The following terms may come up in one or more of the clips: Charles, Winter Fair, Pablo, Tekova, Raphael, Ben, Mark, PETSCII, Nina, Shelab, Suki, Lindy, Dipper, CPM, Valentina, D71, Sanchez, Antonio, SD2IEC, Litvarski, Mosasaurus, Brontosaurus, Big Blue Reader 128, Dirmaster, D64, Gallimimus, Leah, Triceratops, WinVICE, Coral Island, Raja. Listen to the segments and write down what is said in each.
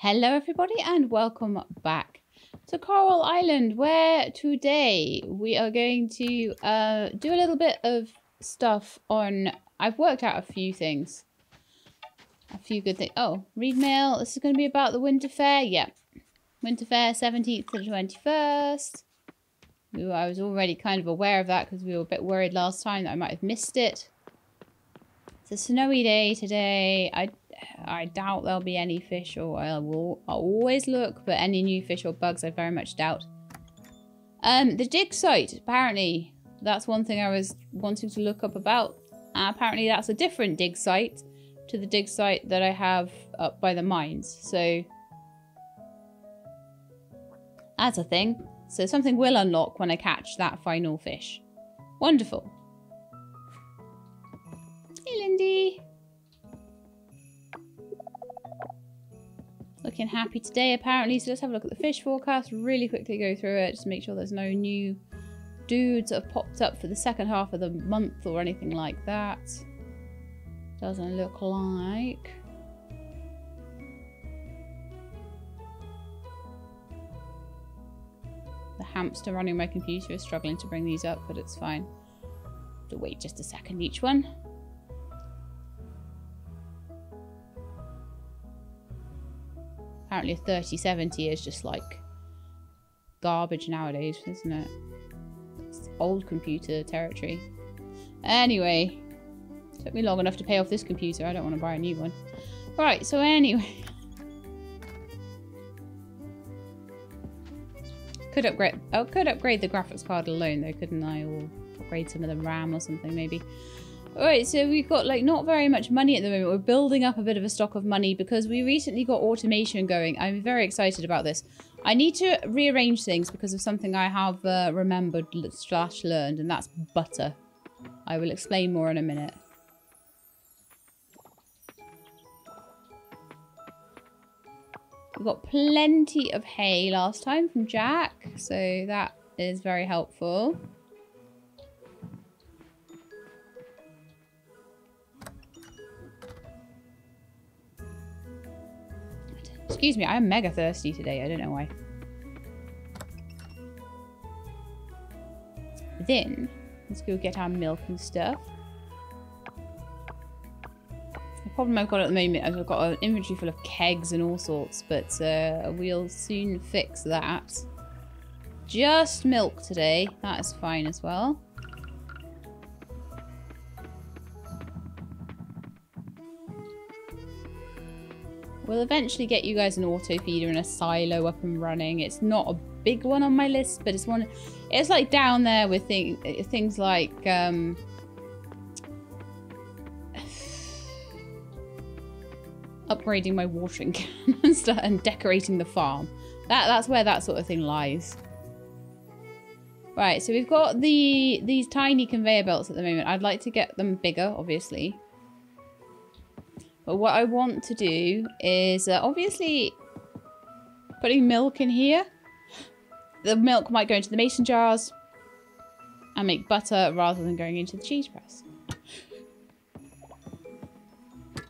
Hello everybody and welcome back to Coral Island, where today we are going to do a little bit of stuff on... I've worked out a few things. A few good things. Oh, read mail. This is going to be about the Winter Fair. Yeah. Winter Fair, 17th to 21st. Ooh, I was already kind of aware of that because we were a bit worried last time that I might have missed it. It's a snowy day today. I doubt there'll be any fish, or I'll always look, but any new fish or bugs I very much doubt. The dig site, apparently. That's one thing I was wanting to look up about. Apparently that's a different dig site to the dig site that I have up by the mines. So, that's a thing. So something will unlock when I catch that final fish. Wonderful. Hey, Lindy. Looking happy today apparently, so let's have a look at the fish forecast, really quickly go through it, just make sure there's no new dudes that have popped up for the second half of the month or anything like that. Doesn't look like. The hamster running my computer is struggling to bring these up, but it's fine. Have to wait just a second each one. Apparently 3070 is just like garbage nowadays, isn't it? It's old computer territory. Anyway, took me long enough to pay off this computer. I don't want to buy a new one. Right, so anyway. Could upgrade the graphics card alone though, couldn't I? Or upgrade some of the RAM or something maybe. Alright, so we've got like not very much money at the moment. We're building up a bit of a stock of money because we recently got automation going. I'm very excited about this. I need to rearrange things because of something I have remembered / learned, and that's butter. I will explain more in a minute. We got plenty of hay last time from Jack, so that is very helpful. Excuse me, I'm mega thirsty today. I don't know why. Then, let's go get our milk and stuff. The problem I've got at the moment is I've got an inventory full of kegs and all sorts, but we'll soon fix that. Just milk today. That is fine as well. We'll eventually get you guys an auto feeder and a silo up and running. It's not a big one on my list, but it's one. It's like down there with things like upgrading my watering can and stuff, and decorating the farm. That's where that sort of thing lies. Right, so we've got these tiny conveyor belts at the moment. I'd like to get them bigger, obviously. But what I want to do is obviously putting milk in here. The milk might go into the mason jars and make butter rather than going into the cheese press.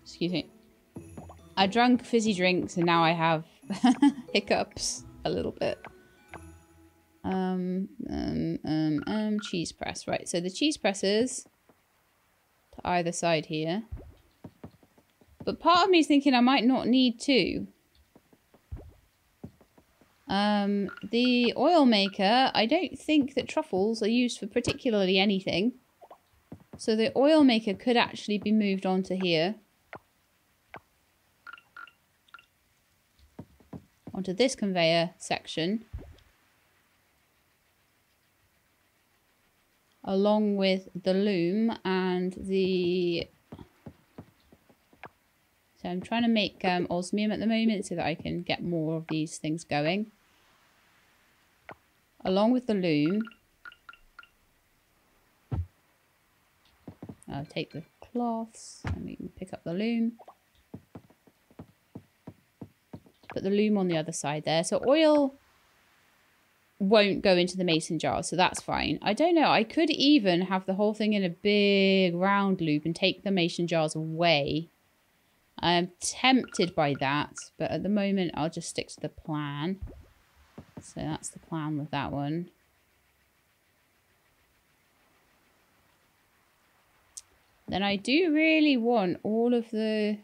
Excuse me. I drank fizzy drinks and now I have hiccups a little bit. Cheese press. Right, so the cheese presses to either side here. But part of me is thinking I might not need to. The oil maker, I don't think that truffles are used for particularly anything. So the oil maker could actually be moved onto here. Onto this conveyor section. Along with the loom and the... So I'm trying to make osmium at the moment so that I can get more of these things going. Along with the loom. I'll take the cloths and we can pick up the loom. Put the loom on the other side there. So oil won't go into the mason jar, so that's fine. I don't know, I could even have the whole thing in a big round loop and take the mason jars away. I am tempted by that, but at the moment I'll just stick to the plan. So that's the plan with that one. Then I do really want all of that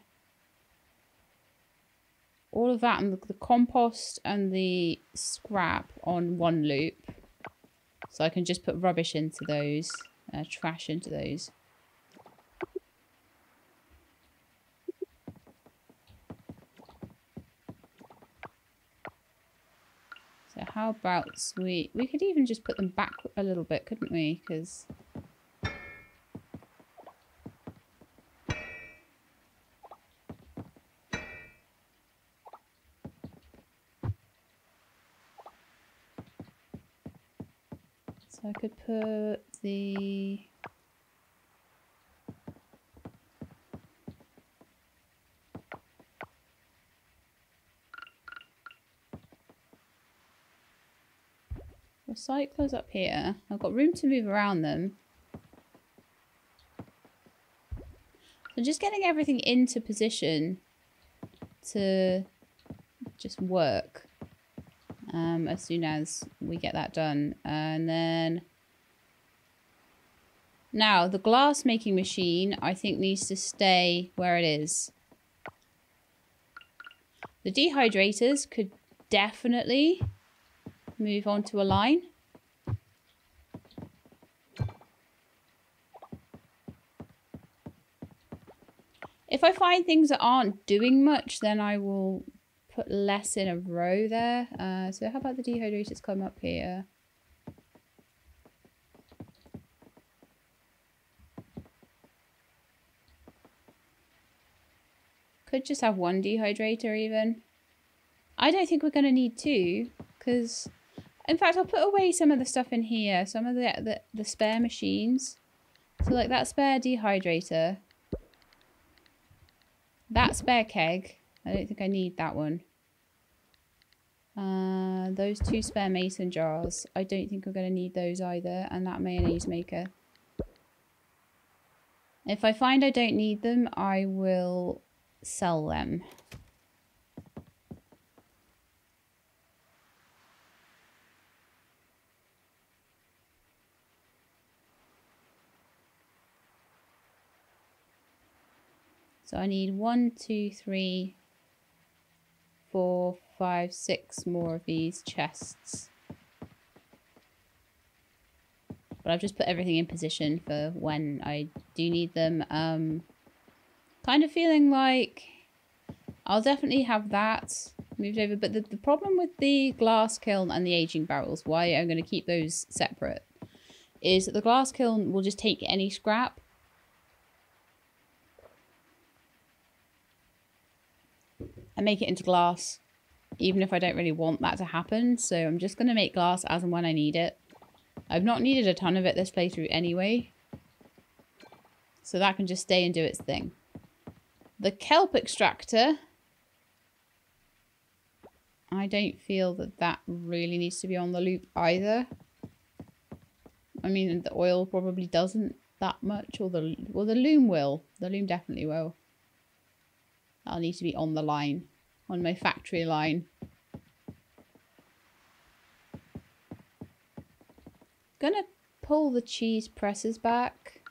and the compost and the scrap on one loop. So I can just put rubbish into those, trash into those. So how about we could even just put them back a little bit, couldn't we? Because I could put the recyclers up here. I've got room to move around them. So just getting everything into position to just work. As soon as we get that done. And then now the glass making machine I think needs to stay where it is. The dehydrators could definitely move on to a line. If I find things that aren't doing much, then I will put less in a row there. So how about the dehydrators come up here? Could just have one dehydrator even. I don't think we're going to need two, because in fact I'll put away some of the stuff in here, some of the spare machines. So like that spare dehydrator, that spare keg, I don't think I need that one. Those two spare mason jars, I don't think we're going to need those either. And that mayonnaise maker. If I find I don't need them, I will sell them. So I need 1, 2, 3, 4, 5, 6 more of these chests. But I've just put everything in position for when I do need them. Kind of feeling like I'll definitely have that moved over. But the problem with the glass kiln and the aging barrels, why I'm going to keep those separate, is that the glass kiln will just take any scrap. And make it into glass, even if I don't really want that to happen. So I'm just going to make glass as and when I need it. I've not needed a ton of it this playthrough anyway. So that can just stay and do its thing. The kelp extractor, I don't feel that that really needs to be on the loop either. I mean, the oil probably doesn't that much, or the loom will. The loom definitely will. I'll need to be on the line, on my factory line. Gonna pull the cheese presses back.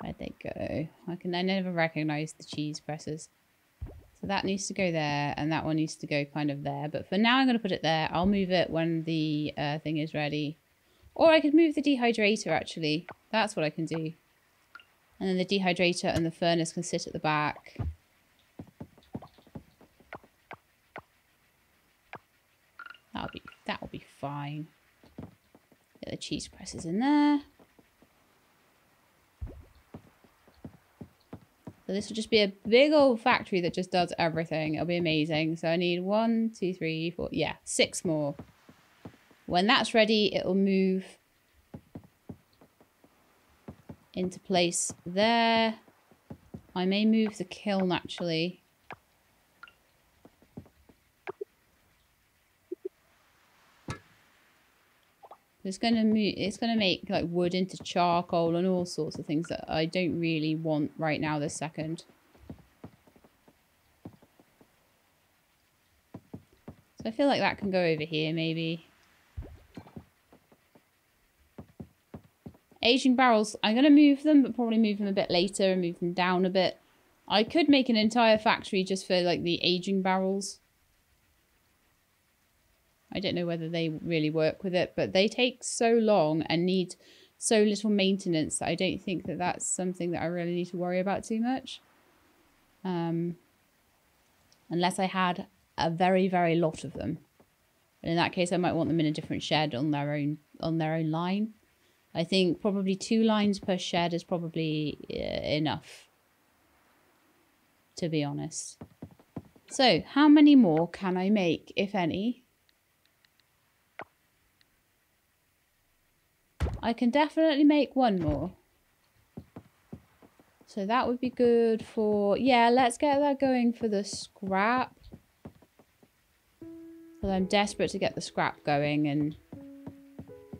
Where'd they go? I never recognise the cheese presses. So that needs to go there, and that one needs to go kind of there. But for now, I'm going to put it there. I'll move it when the thing is ready. Or I could move the dehydrator, actually. That's what I can do. And then the dehydrator and the furnace can sit at the back. That'll be fine. Get the cheese presses in there. So this will just be a big old factory that just does everything. It'll be amazing. So I need 1, 2, 3, 4, yeah, 6 more. When that's ready, it'll move into place there. I may move the kiln actually. It's gonna make like wood into charcoal and all sorts of things that I don't really want right now this second. So I feel like that can go over here maybe. Aging barrels, I'm gonna move them, but probably move them a bit later and move them down a bit. I could make an entire factory just for like the aging barrels. I don't know whether they really work with it, but they take so long and need so little maintenance that I don't think that that's something that I really need to worry about too much. Unless I had a very, very lot of them. But in that case, I might want them in a different shed on their own line. I think probably 2 lines per shed is probably enough, to be honest. So how many more can I make, if any? I can definitely make 1 more. So that would be good for... yeah, let's get that going for the scrap. Because I'm desperate to get the scrap going and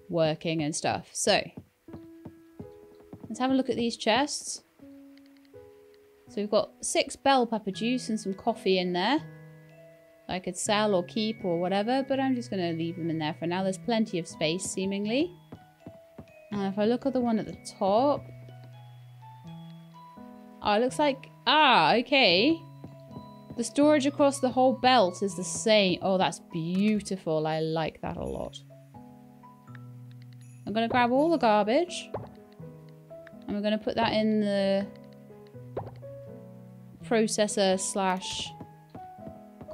working and stuff. So let's have a look at these chests. So we've got 6 bell pepper juice and some coffee in there. I could sell or keep or whatever, but I'm just going to leave them in there for now. There's plenty of space, seemingly. And if I look at the one at the top... oh, it looks like... ah, okay. The storage across the whole belt is the same. Oh, that's beautiful. I like that a lot. I'm going to grab all the garbage. And we're going to put that in the... processor slash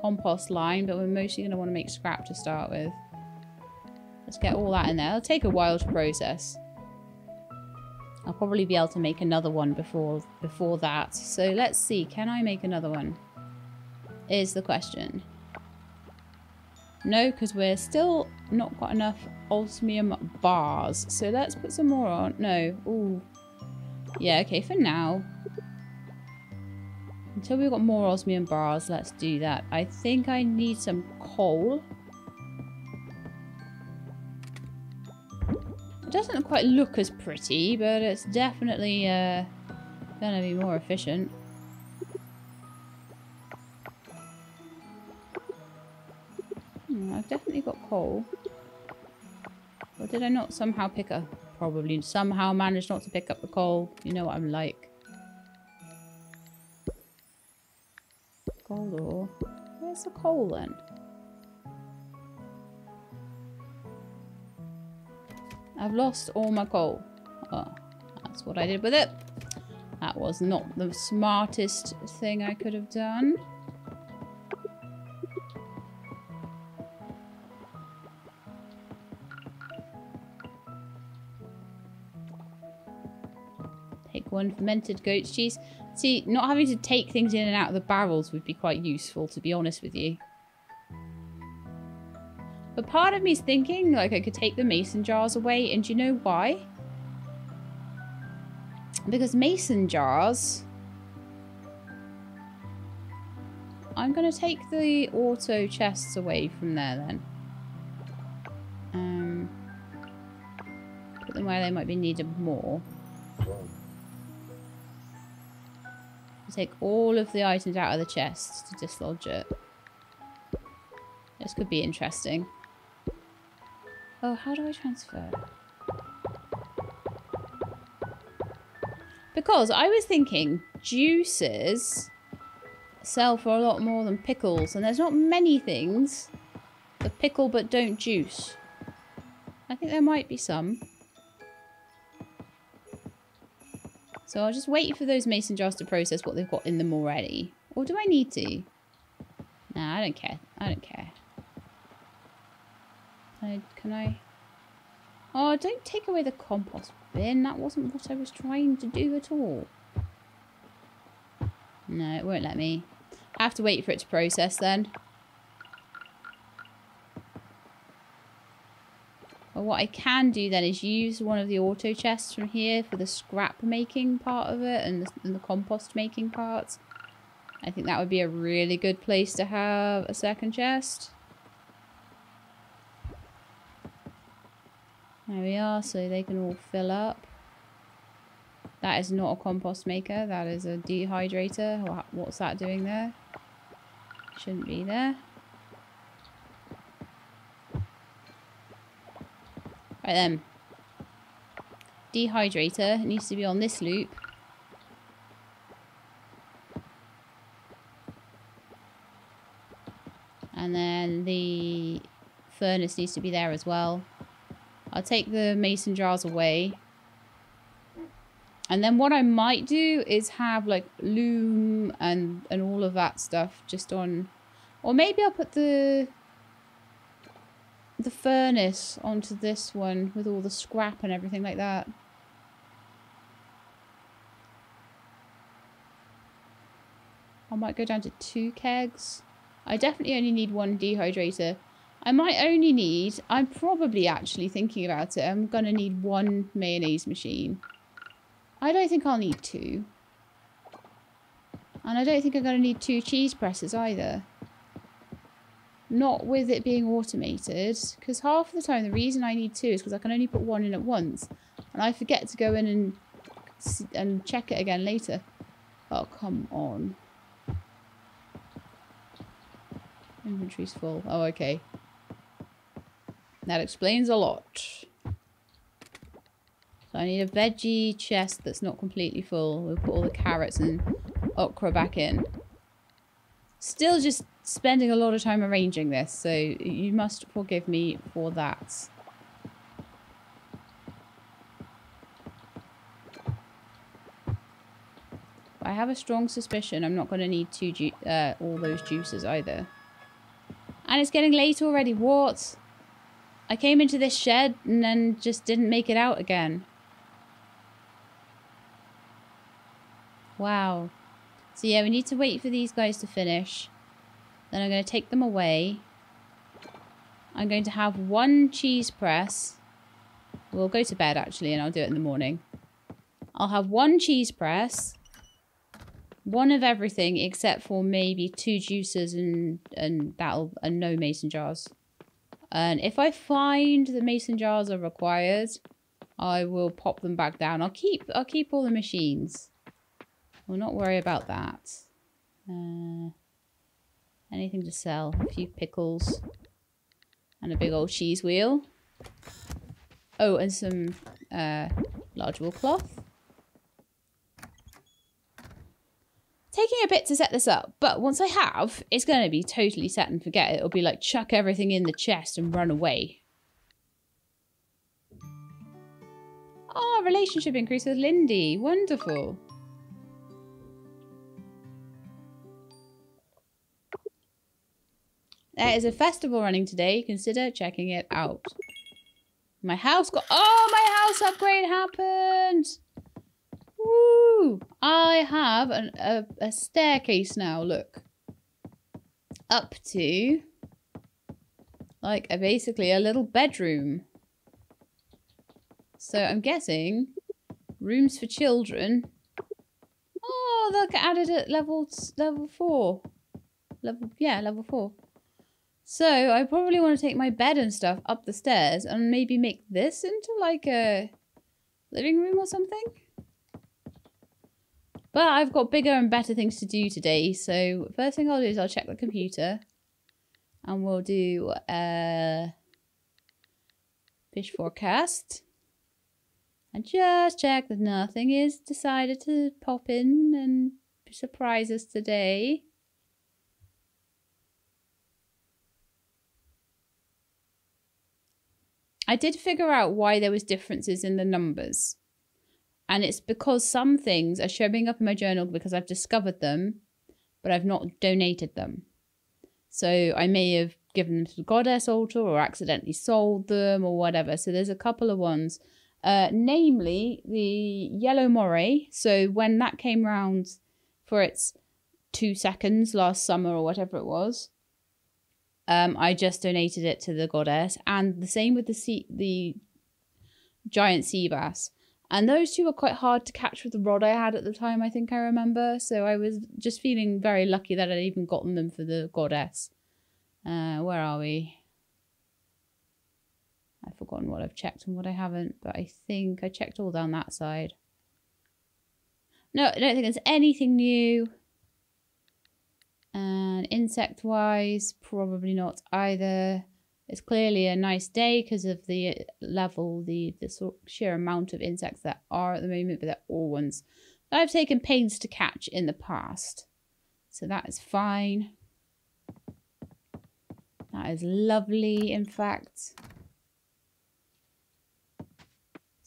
compost line, but we're mostly going to want to make scrap to start with. Let's get all that in there. It'll take a while to process. I'll probably be able to make another one before that. So let's see, can I make another one? Is the question. No, because we're still not got enough osmium bars. So let's put some more on. No. Ooh. Yeah, okay, for now. Until we've got more osmium bars, let's do that. I think I need some coal. It doesn't quite look as pretty, but it's definitely gonna be more efficient. I've definitely got coal. Or did I not somehow pick up? Probably somehow managed not to pick up the coal. You know what I'm like. Coal ore. Where's the coal then? I've lost all my coal. Oh, that's what I did with it. That was not the smartest thing I could have done. Take 1 fermented goat's cheese. See, not having to take things in and out of the barrels would be quite useful, to be honest with you. But part of me is thinking, like, I could take the mason jars away, and do you know why? Because mason jars... I'm going to take the auto chests away from there, then. Put them where they might be needed more. Take all of the items out of the chest to dislodge it. This could be interesting. Oh, how do I transfer? Because I was thinking juices sell for a lot more than pickles, and there's not many things that pickle but don't juice. I think there might be some. So I'll just wait for those mason jars to process what they've got in them already. Or do I need to? Nah, I don't care. I don't care. Can I? Oh, don't take away the compost bin. That wasn't what I was trying to do at all. No, it won't let me. I have to wait for it to process then. Well, what I can do then is use one of the auto chests from here for the scrap making part of it and the compost making parts. I think that would be a really good place to have a second chest. There we are, so they can all fill up. That is not a compost maker, that is a dehydrator. What's that doing there? Shouldn't be there. Right then. Dehydrator needs to be on this loop. And then the furnace needs to be there as well. I'll take the mason jars away. And then what I might do is have like loom and all of that stuff just on, or maybe I'll put the furnace onto this one with all the scrap and everything like that. I might go down to 2 kegs. I definitely only need 1 dehydrator. I might only need, I'm probably actually thinking about it, I'm gonna need 1 mayonnaise machine. I don't think I'll need 2. And I don't think I'm going to need 2 cheese presses either. Not with it being automated. Because half the time the reason I need 2 is because I can only put 1 in at once. And I forget to go in and check it again later. Oh, come on. Inventory's full. Oh, okay. That explains a lot. So I need a veggie chest that's not completely full. We'll put all the carrots and okra back in. Still just spending a lot of time arranging this, so you must forgive me for that. I have a strong suspicion I'm not going to need all those juices either. And it's getting late already, what? I came into this shed and then just didn't make it out again. Wow. So yeah, we need to wait for these guys to finish. Then I'm going to take them away. I'm going to have 1 cheese press. We'll go to bed actually and I'll do it in the morning. I'll have 1 cheese press. 1 of everything except for maybe 2 juicers and no mason jars. And if I find the mason jars are required, I will pop them back down. I'll keep all the machines. We'll not worry about that. Anything to sell? A few pickles. And a big old cheese wheel. Oh, and some large wool cloth. Taking a bit to set this up, but once I have, it's going to be totally set and forget. It'll be like, chuck everything in the chest and run away. Oh, relationship increase with Lindy. Wonderful. There is a festival running today. Consider checking it out. My house got... Oh, my house upgrade happened! Woo! I have a staircase now, look. Up to, like, basically a little bedroom. So I'm guessing rooms for children. Oh, look, added at level 4. Level 4. So I probably want to take my bed and stuff up the stairs and maybe make this into, like, a living room or something. But I've got bigger and better things to do today, so first thing I'll do is I'll check the computer and we'll do a fish forecast and just check that nothing is decided to pop in and surprise us today. I did figure out why there was differences in the numbers. And it's because some things are showing up in my journal because I've discovered them, but I've not donated them. So I may have given them to the goddess altar or accidentally sold them or whatever. So there's a couple of ones, namely the yellow moray. So when that came round for its 2 seconds last summer or whatever it was, I just donated it to the goddess. And the same with the giant sea bass. And those two were quite hard to catch with the rod I had at the time, I think I remember. So I was just feeling very lucky that I'd even gotten them for the goddess. Where are we? I've forgotten what I've checked and what I haven't, but I think I checked all down that side. No, I don't think there's anything new. And insect-wise, probably not either. It's clearly a nice day because of the level, the sort of sheer amount of insects that are at the moment, but they're all ones that I've taken pains to catch in the past. So that is fine. That is lovely, in fact.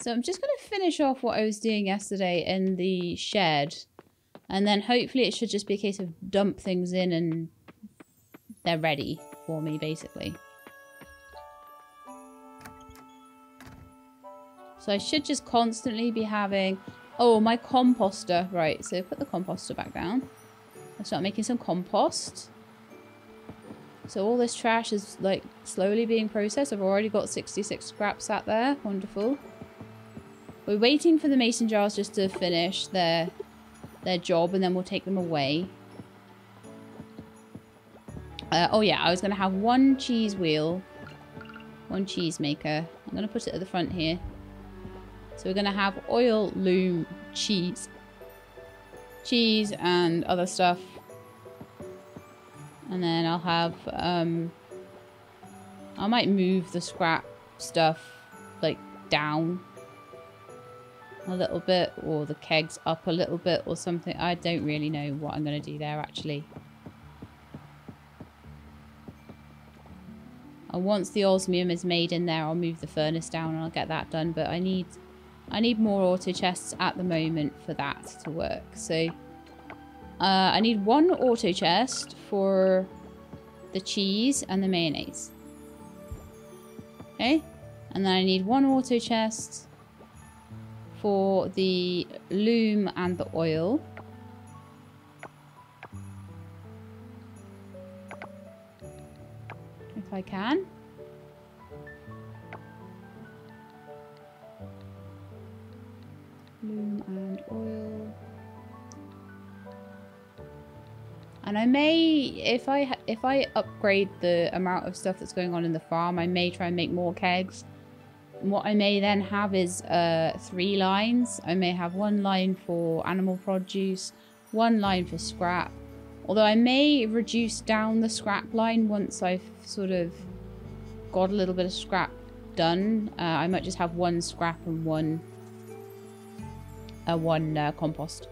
So I'm just going to finish off what I was doing yesterday in the shed. And then hopefully it should just be a case of dump things in and they're ready for me, basically. So I should just constantly be having... Oh, my composter. Right, so put the composter back down. I'll start making some compost. So all this trash is like slowly being processed. I've already got 66 scraps out there. Wonderful. We're waiting for the mason jars just to finish their job and then we'll take them away. Oh yeah, I was going to have one cheese wheel. One cheese maker. I'm going to put it at the front here. So we're going to have oil, loom, cheese and other stuff. And then I'll have, I might move the scrap stuff, like, down a little bit, or the kegs up a little bit, or something. I don't really know what I'm going to do there, actually. And once the osmium is made in there, I'll move the furnace down and I'll get that done, but I need more auto chests at the moment for that to work, so... I need one auto chest for the cheese and the mayonnaise. Okay. And then I need one auto chest for the loom and the oil. If I can. Loom and oil. And I may, if I upgrade the amount of stuff that's going on in the farm, I may try and make more kegs. And what I may then have is 3 lines. I may have one line for animal produce, one line for scrap. Although I may reduce down the scrap line once I've sort of got a little bit of scrap done. I might just have one scrap and one compost.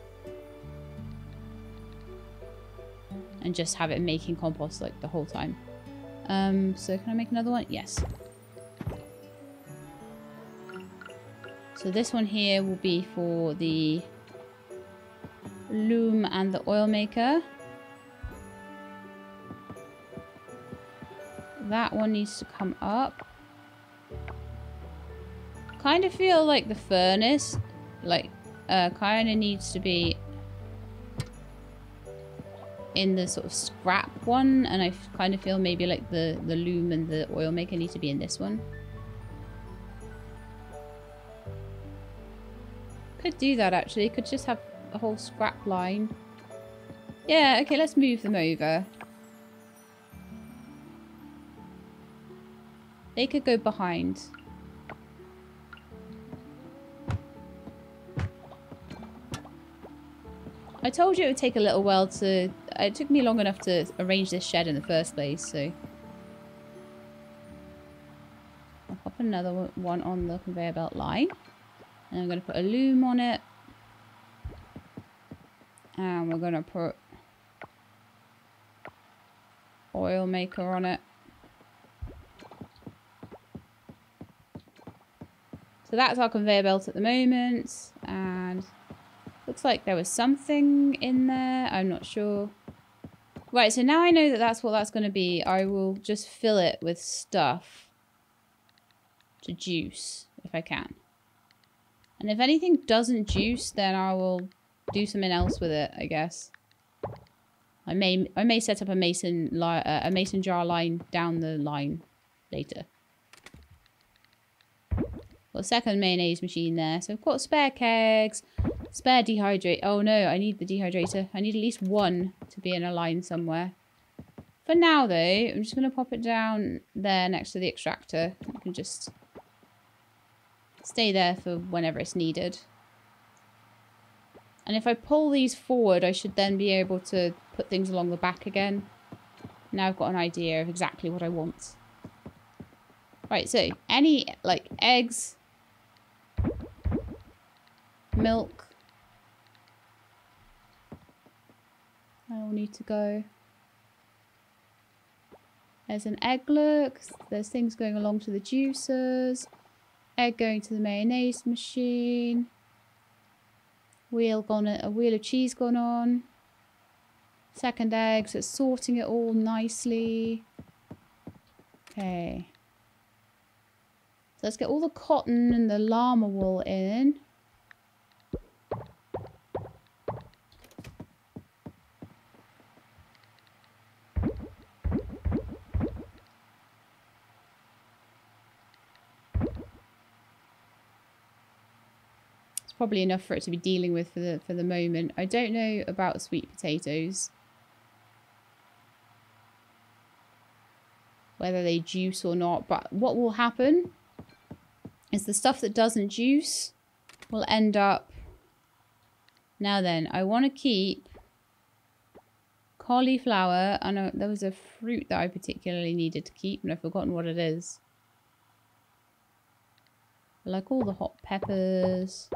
And just have it making compost like the whole time. So can I make another one? Yes. So this one here will be for the loom and the oil maker. That one needs to come up. Kind of feel like the furnace, like, kind of needs to be in the sort of scrap one, and I kind of feel maybe like the loom and the oil maker need to be in this one. Could do that actually, could just have a whole scrap line. Yeah, okay, let's move them over. They could go behind. I told you it would take a little while to... It took me long enough to arrange this shed in the first place, so... I'll pop another one on the conveyor belt line. And I'm going to put a loom on it. And we're going to put... oil maker on it. So that's our conveyor belt at the moment, and... Looks like there was something in there. I'm not sure. Right, so now I know that that's what that's going to be. I will just fill it with stuff to juice if I can. And if anything doesn't juice, then I will do something else with it, I guess. I may set up a mason jar line down the line later. Got a second mayonnaise machine there. So I've got spare kegs. Spare dehydrator. Oh no, I need the dehydrator. I need at least one to be in a line somewhere. For now though, I'm just going to pop it down there next to the extractor. You can just stay there for whenever it's needed. And if I pull these forward, I should then be able to put things along the back again. Now I've got an idea of exactly what I want. Right, so any, like, eggs, milk, I will need to go. There's an egg look. There's things going along to the juicers. Egg going to the mayonnaise machine. Wheel gone, a wheel of cheese gone on. Second egg, so it's sorting it all nicely. Okay. So let's get all the cotton and the llama wool in. Probably enough for it to be dealing with for the moment. I don't know about sweet potatoes. Whether they juice or not. But what will happen is the stuff that doesn't juice will end up... Now then, I want to keep cauliflower. And there was a fruit that I particularly needed to keep and I've forgotten what it is. I like all the hot peppers.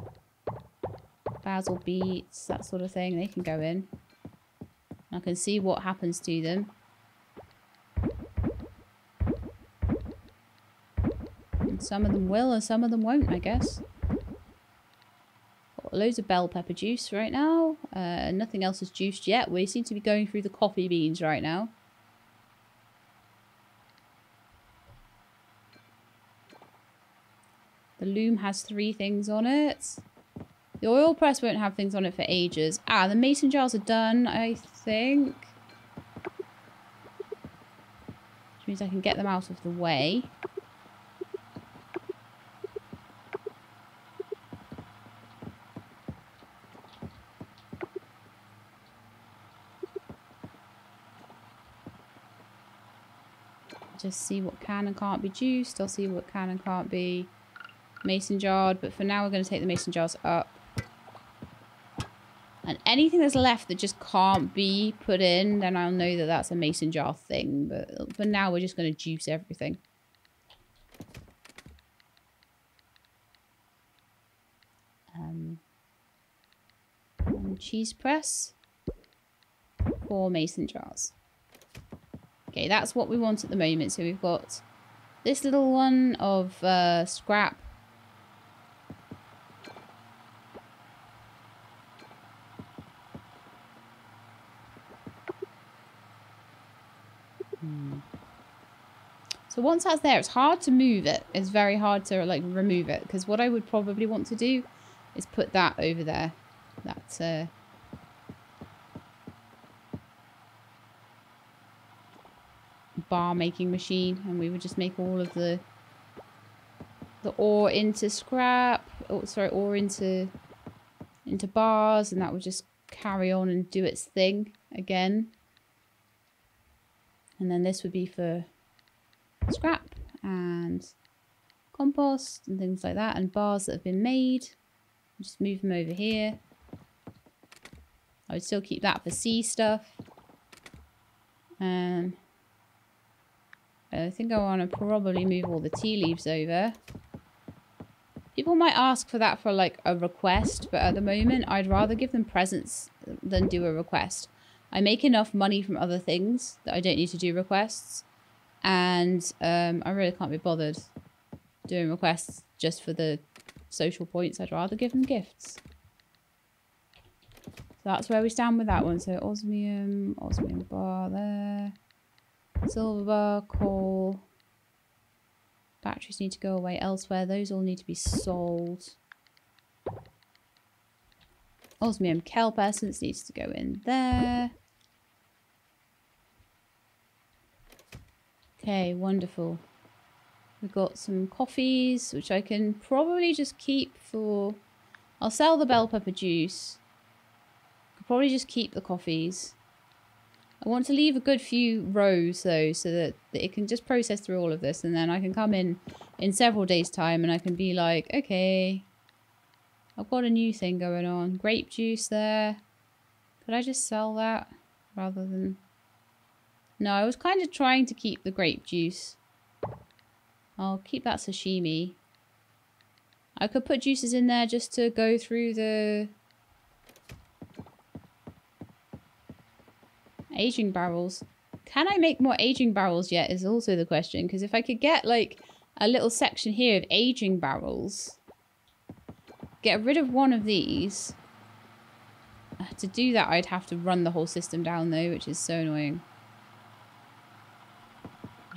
Basil beets, that sort of thing. They can go in. I can see what happens to them. And some of them will and some of them won't, I guess. Got loads of bell pepper juice right now. Nothing else is juiced yet. We seem to be going through the coffee beans right now. The loom has 3 things on it. The oil press won't have things on it for ages. Ah, the mason jars are done, I think. Which means I can get them out of the way. Just see what can and can't be juiced. I'll see what can and can't be mason jarred. But for now, we're going to take the mason jars up. And anything that's left that just can't be put in, then I'll know that that's a mason jar thing. But for now, we're just going to juice everything. And cheese press. 4 mason jars. Okay, that's what we want at the moment. So we've got this little one of scrap. So once that's there, it's hard to move it. It's very hard to, like, remove it. Because what I would probably want to do is put that over there. That's bar making machine. And we would just make all of the ore into scrap. Oh, sorry, ore into bars. And that would just carry on and do its thing again. And then this would be for scrap and compost and things like that, and bars that have been made. Just move them over here. I would still keep that for sea stuff. I think I want to probably move all the tea leaves over. People might ask for that for, like, a request, but at the moment I'd rather give them presents than do a request. I make enough money from other things that I don't need to do requests. And I really can't be bothered doing requests just for the social points. I'd rather give them gifts. So that's where we stand with that one. So osmium bar there. Silver bar, coal. Batteries need to go away elsewhere. Those all need to be sold. Osmium kelp essence needs to go in there. Okay, wonderful. We've got some coffees, which I can probably just keep for... I'll sell the bell pepper juice. Could probably just keep the coffees. I want to leave a good few rows though, so that it can just process through all of this, and then I can come in several days' time and I can be like, okay, I've got a new thing going on. Grape juice there. Could I just sell that rather than... No, I was kind of trying to keep the grape juice. I'll keep that sashimi. I could put juices in there just to go through the... aging barrels. Can I make more aging barrels yet is also the question, because if I could get like a little section here of aging barrels, get rid of one of these. To do that I'd have to run the whole system down though, which is so annoying.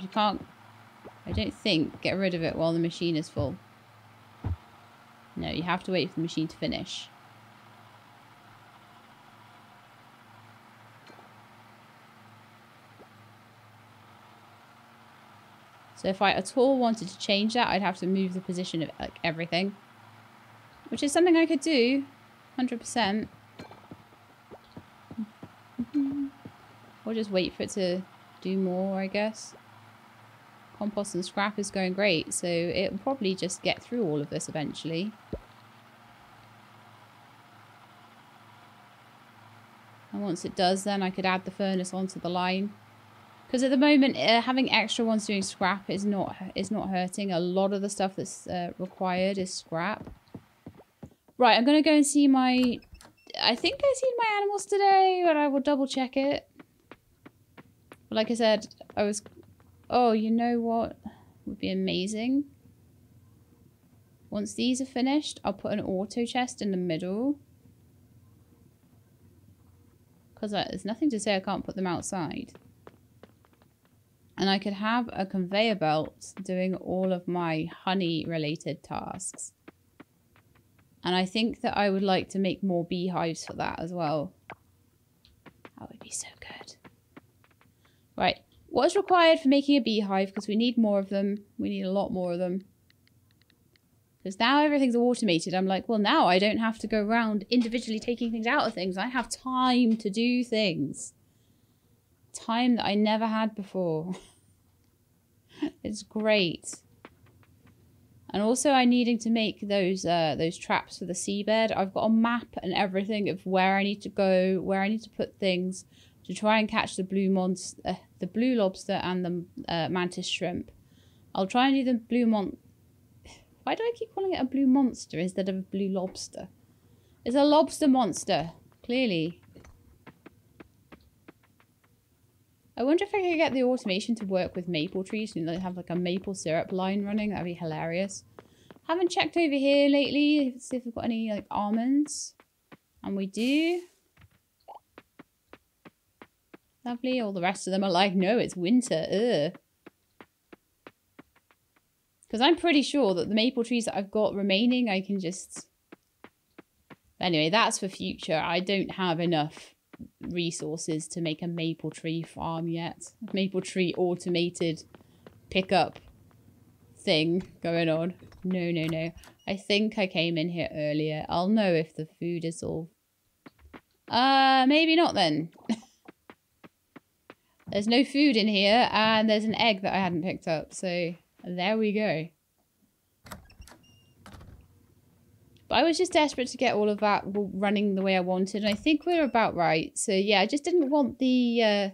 You can't, I don't think, get rid of it while the machine is full. No, you have to wait for the machine to finish. So if I at all wanted to change that, I'd have to move the position of like everything. Which is something I could do, 100%. Or just wait for it to do more, I guess. Compost and scrap is going great, so it'll probably just get through all of this eventually. And once it does, then I could add the furnace onto the line. Because at the moment, having extra ones doing scrap is not hurting. A lot of the stuff that's required is scrap. Right, I'm going to go and see my... I think I've seen my animals today, but I will double check it. But like I said, I was... Oh, you know what would be amazing? Once these are finished, I'll put an auto chest in the middle. Because there's nothing to say I can't put them outside. And I could have a conveyor belt doing all of my honey-related tasks. And I think that I would like to make more beehives for that as well. That would be so good. Right, what's required for making a beehive? Because we need more of them. We need a lot more of them. Because now everything's automated. I'm like, well, now I don't have to go around individually taking things out of things. I have time to do things. Time that I never had before. It's great. And also I'm needing to make those traps for the seabed. I've got a map and everything of where I need to go, where I need to put things to try and catch the blue lobster and the mantis shrimp. I'll try and do the blue mon... Why do I keep calling it a blue monster instead of a blue lobster? It's a lobster monster, clearly. I wonder if I could get the automation to work with maple trees and they have like a maple syrup line running. That'd be hilarious. Haven't checked over here lately. Let's see if we've got any like almonds. And we do. Lovely. All the rest of them are like, no, it's winter. Ugh. Because I'm pretty sure that the maple trees that I've got remaining, I can just... Anyway, that's for future. I don't have enough resources to make a maple tree farm yet. Maple tree automated pickup thing going on. No. I think I came in here earlier. I'll know if the food is all... Maybe not then. There's no food in here and there's an egg that I hadn't picked up, so there we go. But I was just desperate to get all of that running the way I wanted. And I think we're about right. So yeah, I just didn't want the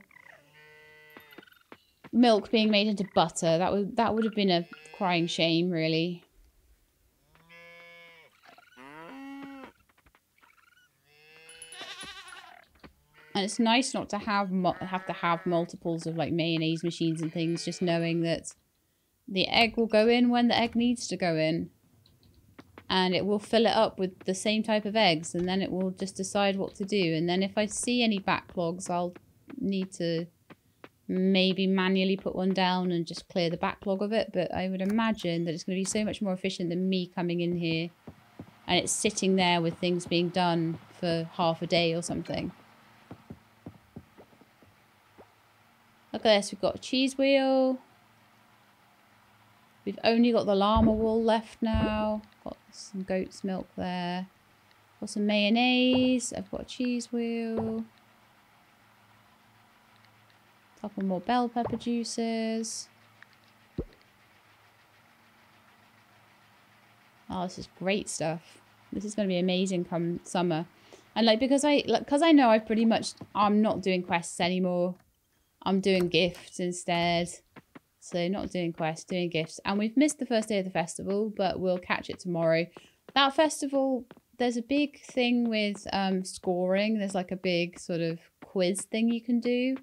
milk being made into butter. That would have been a crying shame, really. And it's nice not to have to have multiples of like mayonnaise machines and things. Just knowing that the egg will go in when the egg needs to go in. And it will fill it up with the same type of eggs, and then it will just decide what to do. And then if I see any backlogs, I'll need to maybe manually put one down and just clear the backlog of it. But I would imagine that it's going to be so much more efficient than me coming in here and it's sitting there with things being done for half a day or something. Look at this, we've got a cheese wheel. We've only got the llama wool left now. Got some goat's milk there. Got some mayonnaise. I've got a cheese wheel. Couple more bell pepper juices. Oh, this is great stuff. This is going to be amazing come summer. And like, because I know I've pretty much, I'm not doing quests anymore. I'm doing gifts instead. So not doing quests, doing gifts. And we've missed the first day of the festival, but we'll catch it tomorrow. That festival, there's a big thing with scoring. There's like a big sort of quiz thing you can do,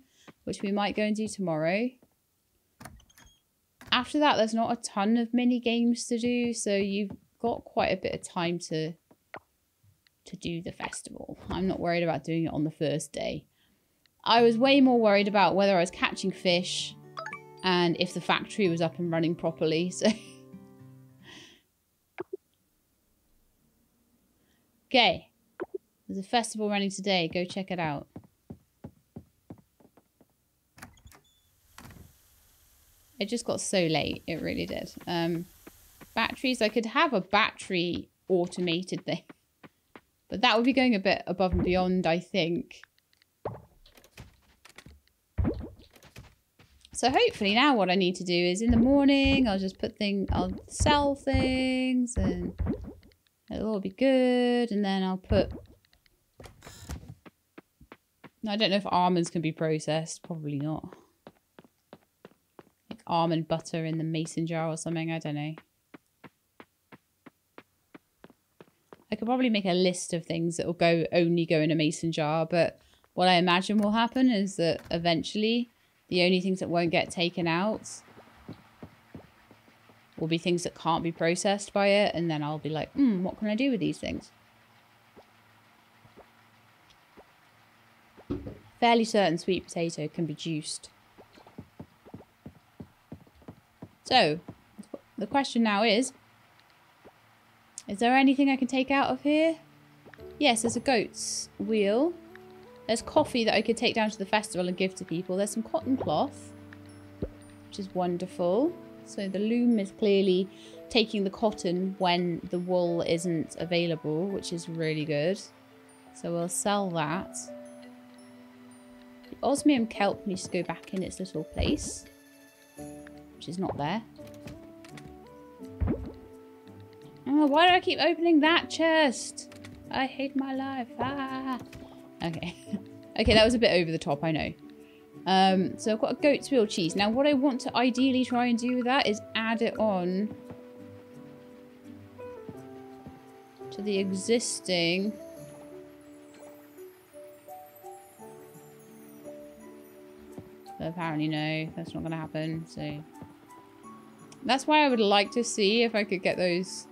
which we might go and do tomorrow. After that, there's not a ton of mini games to do, so you've got quite a bit of time to do the festival. I'm not worried about doing it on the first day. I was way more worried about whether I was catching fish and if the factory was up and running properly, so. Okay, there's a festival running today, go check it out. It just got so late, it really did. Batteries, I could have a battery automated thing. But that would be going a bit above and beyond, I think. So hopefully now what I need to do is in the morning, I'll just put things, I'll sell things and it'll all be good. And then I'll put, I don't know if almonds can be processed, probably not. Like almond butter in the mason jar or something, I don't know. I could probably make a list of things that will go only go in a mason jar, but what I imagine will happen is that eventually the only things that won't get taken out will be things that can't be processed by it, and then I'll be like, what can I do with these things? Fairly certain sweet potato can be juiced. So, the question now is there anything I can take out of here? Yes, there's a goat's wheel. There's coffee that I could take down to the festival and give to people. There's some cotton cloth, which is wonderful. So the loom is clearly taking the cotton when the wool isn't available, which is really good. So we'll sell that. The osmium kelp needs to go back in its little place, which is not there. Oh, why do I keep opening that chest? I hate my life. Ah. Okay. Okay, that was a bit over the top, I know. So I've got a goat's wheel cheese. Now, what I want to ideally try and do with that is add it on to the existing. But apparently, no, that's not going to happen. So that's why I would like to see if I could get those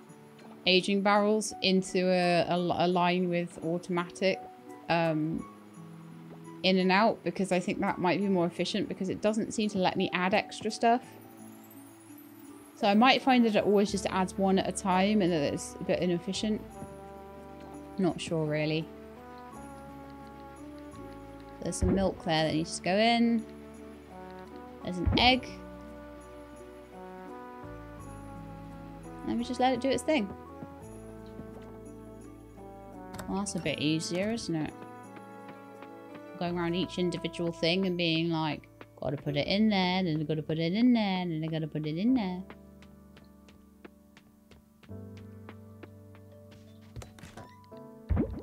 aging barrels into a line with automatic in and out, because I think that might be more efficient, because it doesn't seem to let me add extra stuff. So I might find that it always just adds one at a time and that it's a bit inefficient. Not sure really. There's some milk there that needs to go in. There's an egg. And we just let it do its thing. Well, that's a bit easier, isn't it? Going around each individual thing and being like, gotta put it in there, then I gotta put it in there, and I gotta put it in there.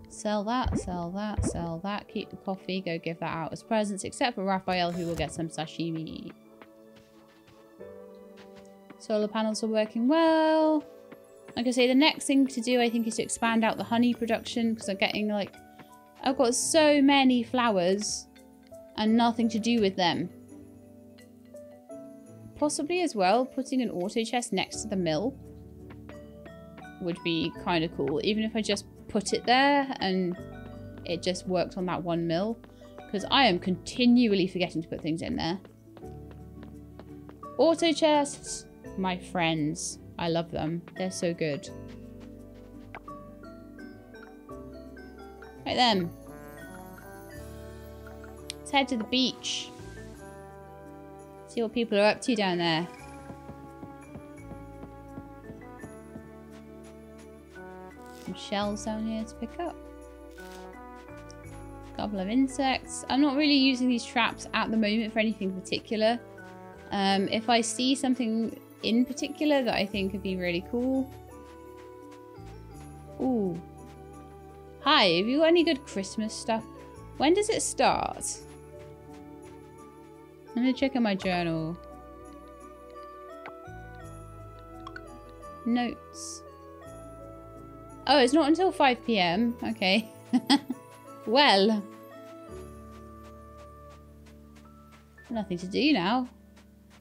Sell that, sell that, sell that. Keep the coffee, go give that out as presents, except for Raphael, who will get some sashimi. Solar panels are working well. Like I say, the next thing to do, I think, is to expand out the honey production, because I'm getting, like, I've got so many flowers and nothing to do with them. Possibly as well, putting an auto chest next to the mill would be kind of cool, even if I just put it there and it just worked on that one mill, because I am continually forgetting to put things in there. Auto chests, my friends. I love them. They're so good. Right then. Let's head to the beach. See what people are up to down there. Some shells down here to pick up. couple of insects. I'm not really using these traps at the moment for anything particular. If I see something in particular that I think would be really cool. Ooh. Hi, have you got any good Christmas stuff? When does it start? I'm gonna check in my journal. Notes. Oh, it's not until 5 PM. Okay. Well. Nothing to do now.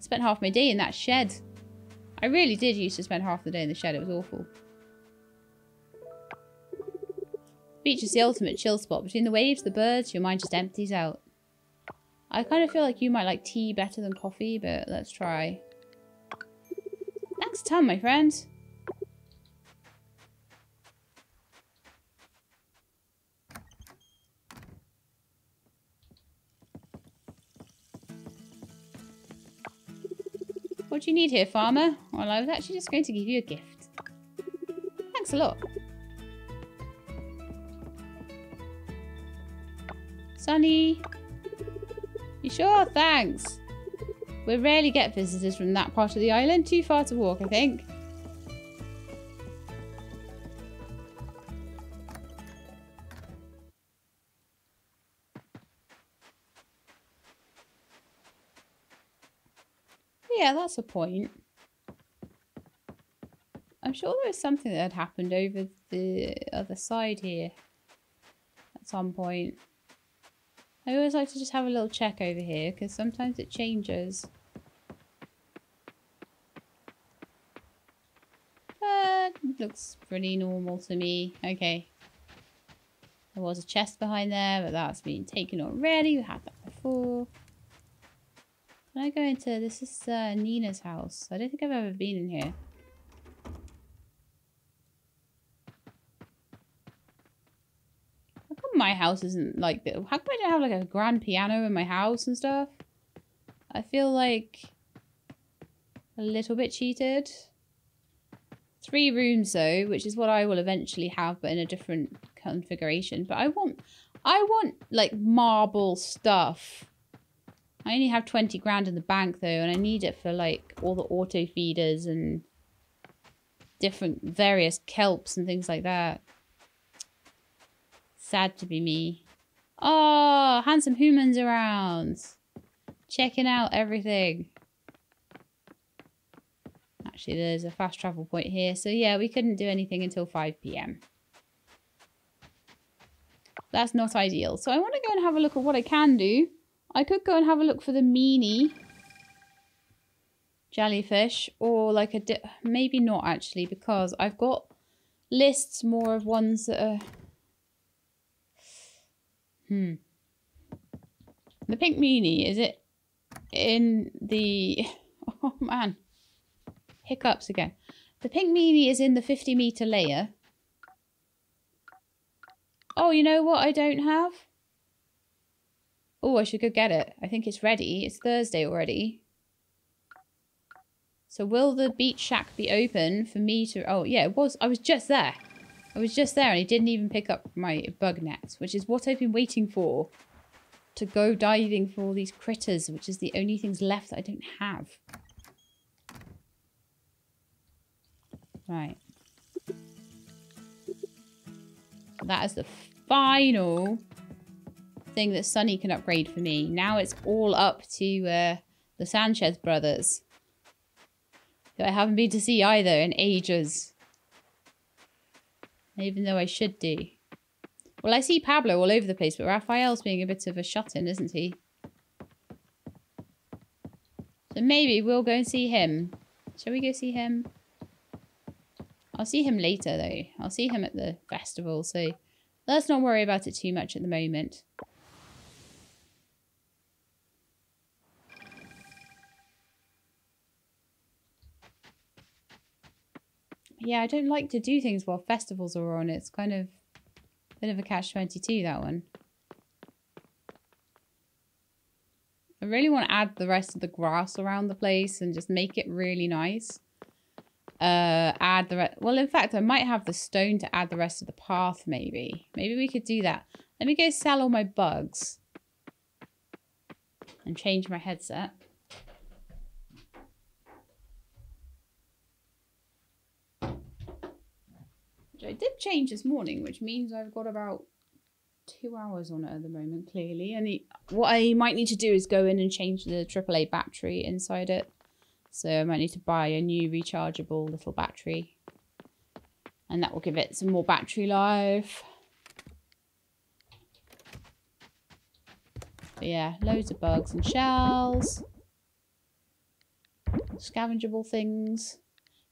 Spent half my day in that shed. I really did used to spend half the day in the shed. It was awful. Beach is the ultimate chill spot. Between the waves, the birds, your mind just empties out. I kind of feel like you might like tea better than coffee, but let's try. Thanks a ton, my friend. What do you need here, farmer? Well, I was actually just going to give you a gift. Thanks a lot. Sunny. You sure? Thanks. We rarely get visitors from that part of the island. Too far to walk, I think. Yeah, that's a point. I'm sure there was something that had happened over the other side here at some point. I always like to just have a little check over here, because sometimes it changes. But it looks pretty normal to me. Okay. There was a chest behind there, but that's been taken already. We had that before. Can I go into... This is Nina's house. I don't think I've ever been in here. My house isn't like that. How come I don't have like a grand piano in my house and stuff? I feel like a little bit cheated. 3 rooms though, which is what I will eventually have, but in a different configuration. But I want like marble stuff. I only have 20 grand in the bank though, and I need it for like all the auto feeders and different various kelps and things like that. Sad to be me. Oh, handsome humans around. Checking out everything. Actually, there's a fast travel point here. So yeah, we couldn't do anything until 5 PM. That's not ideal. So I want to go and have a look at what I can do. I could go and have a look for the meanie jellyfish, or like a dip. Maybe not actually, because I've got lists more of ones that are... The pink meanie, is it in the... Oh man, hiccups again. The pink meanie is in the 50-meter layer. Oh, you know what I don't have? Oh, I should go get it. I think it's ready. It's Thursday already. So will the beach shack be open for me to... Oh yeah, it was. I was just there. I was just there and he didn't even pick up my bug net, which is what I've been waiting for. To go diving for all these critters, which is the only things left that I don't have. Right. That is the final thing that Sunny can upgrade for me. Now it's all up to the Sanchez brothers. Who I haven't been to see either in ages. Even though I should do. Well, I see Pablo all over the place, but Raphael's being a bit of a shut-in, isn't he? So maybe we'll go and see him. Shall we go see him? I'll see him later, though. I'll see him at the festival, so let's not worry about it too much at the moment. Yeah, I don't like to do things while festivals are on. It's kind of a bit of a catch-22, that one. I really want to add the rest of the grass around the place and just make it really nice. Well, in fact, I might have the stone to add the rest of the path, maybe. Maybe we could do that. Let me go sell all my bugs. And change my headset. Which I did change this morning, which means I've got about 2 hours on it at the moment, clearly. And what I might need to do is go in and change the AAA battery inside it. So I might need to buy a new rechargeable little battery. And that will give it some more battery life. But yeah, loads of bugs and shells. Scavengeable things.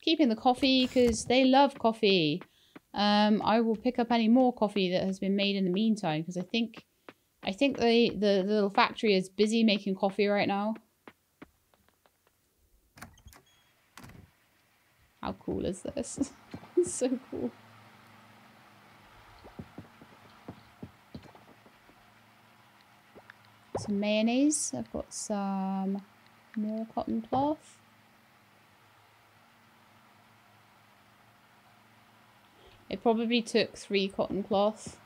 Keeping the coffee because they love coffee. I will pick up any more coffee that has been made in the meantime because I think the little factory is busy making coffee right now. How cool is this? It's so cool. Some mayonnaise. I've got some more cotton cloth. It probably took 3 cotton cloth.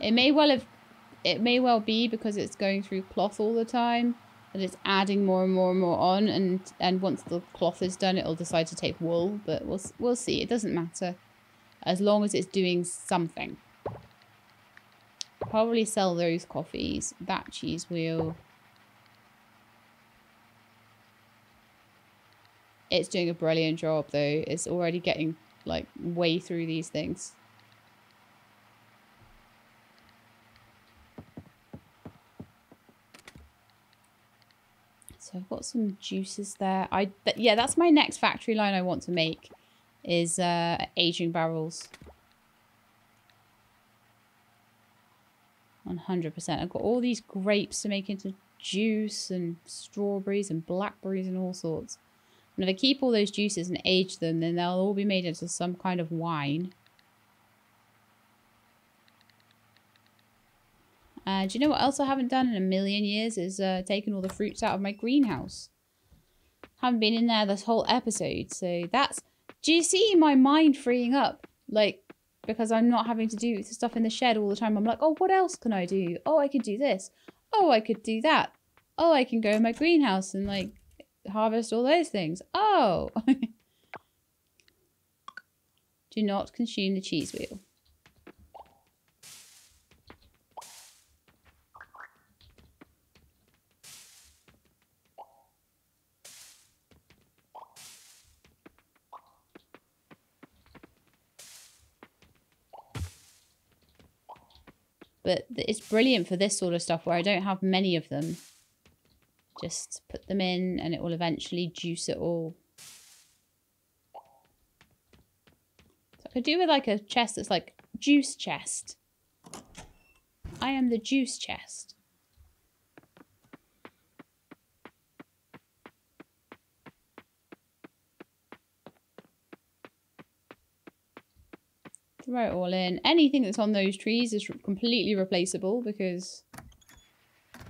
It may well be because it's going through cloth all the time that it's adding more and more and more on, and once the cloth is done it'll decide to take wool, but we'll see. It doesn't matter as long as it's doing something. Probably sell those coffees. That cheese wheel. It's doing a brilliant job though. It's already getting like way through these things. So I've got some juices there. Yeah, that's my next factory line I want to make is aging barrels. 100%. I've got all these grapes to make into juice and strawberries and blackberries and all sorts. And if I keep all those juices and age them, then they'll all be made into some kind of wine. Do you know what else I haven't done in a million years is taken all the fruits out of my greenhouse. Haven't been in there this whole episode, so that's... Do you see my mind freeing up? Like, because I'm not having to do stuff in the shed all the time. I'm like, oh, what else can I do? Oh, I could do this. Oh, I could do that. Oh, I can go in my greenhouse and like... harvest all those things. Oh! Do not consume the cheese wheel. But it's brilliant for this sort of stuff where I don't have many of them. Just put them in and it will eventually juice it all. So I could do with like a chest that's like juice chest. I am the juice chest. Throw it all in. Anything that's on those trees is completely replaceable because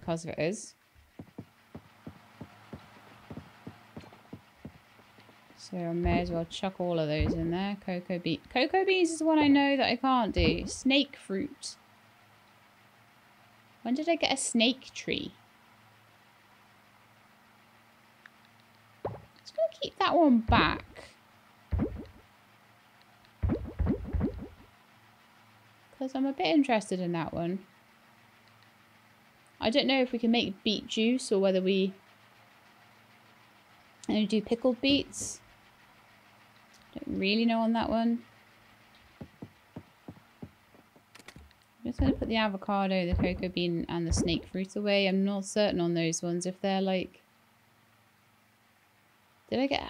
of it is. So I may as well chuck all of those in there. Cocoa beans. Cocoa beans is the one I know that I can't do. Snake fruit. When did I get a snake tree? I'm just going to keep that one back. Because I'm a bit interested in that one. I don't know if we can make beet juice or whether we... And do pickled beets. Don't really know on that one. I'm just going to put the avocado, the cocoa bean and the snake fruit away. I'm not certain on those ones if they're like... Did I get...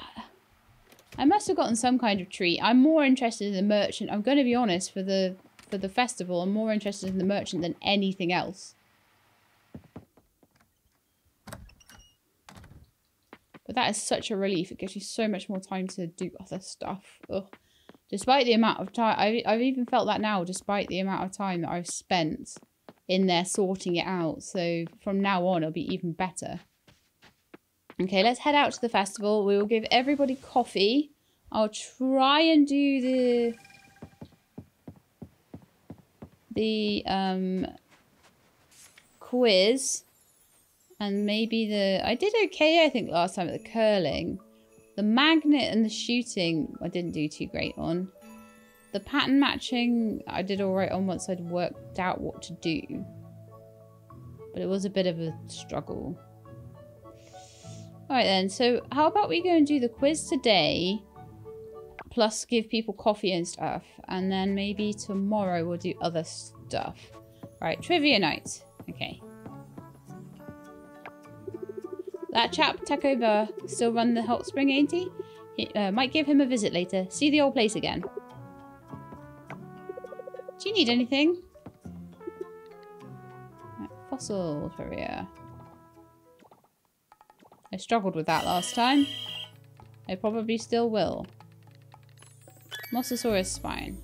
I must have gotten some kind of treat. I'm more interested in the merchant. I'm going to be honest, for the festival, I'm more interested in the merchant than anything else. But that is such a relief. It gives you so much more time to do other stuff. Ugh. Despite the amount of time... I've even felt that now, despite the amount of time that I've spent in there sorting it out. So from now on, it'll be even better. Okay, let's head out to the festival. We will give everybody coffee. I'll try and do the quiz. And maybe the... I did okay, I think, last time at the curling. The magnet and the shooting, I didn't do too great on. The pattern matching, I did alright on once I'd worked out what to do. But it was a bit of a struggle. Alright then, so how about we go and do the quiz today? Plus give people coffee and stuff. And then maybe tomorrow we'll do other stuff. Right, trivia night. Okay. That chap, Tekova, still run the hot spring, ain't he? Might give him a visit later. See the old place again. Do you need anything? Right, fossil career. I struggled with that last time. I probably still will. Mosasaurus spine.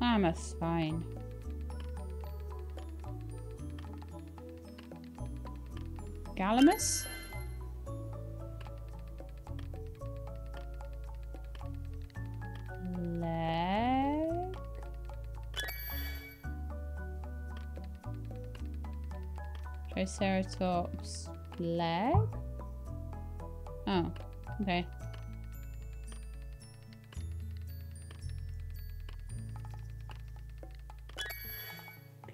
Mammoth spine. Gallimimus? Leg? Triceratops leg? Oh, okay.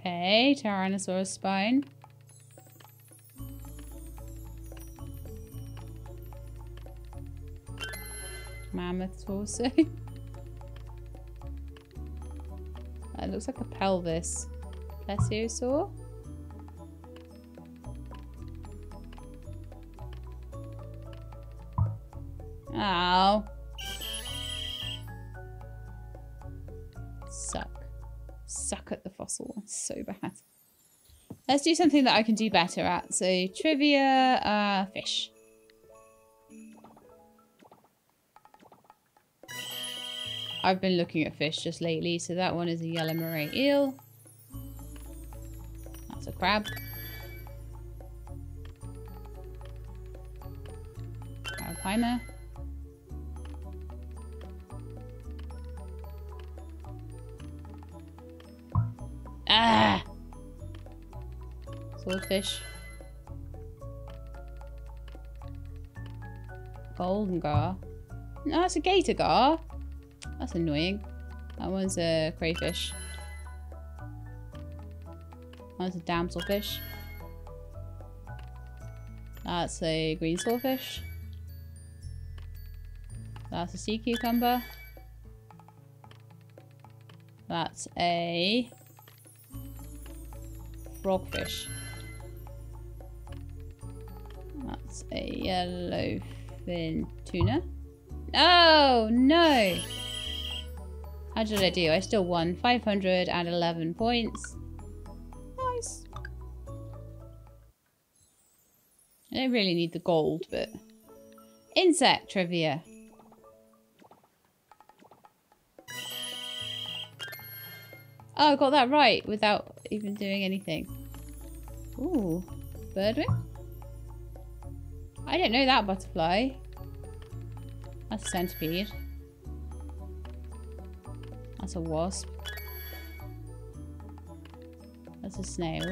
Okay, Tyrannosaurus spine. Mammoth torso. It looks like a pelvis. Plesiosaur. Ow. Suck at the fossil. So bad. Let's do something that I can do better at. So trivia, fish. I've been looking at fish just lately, so that one is a yellow moray eel. That's a crab. Arapaima. Ah! Swordfish. Golden gar. No, that's a gator gar. That's annoying. That one's a crayfish. That one's a damselfish. That's a green swordfish. That's a sea cucumber. That's a... frogfish. That's a yellowfin tuna. Oh no! How did I do? I still won. 511 points. Nice. I don't really need the gold, but... insect trivia. Oh, I got that right without even doing anything. Ooh, birdwing? I don't know that butterfly. That's a centipede. That's a wasp. That's a snail.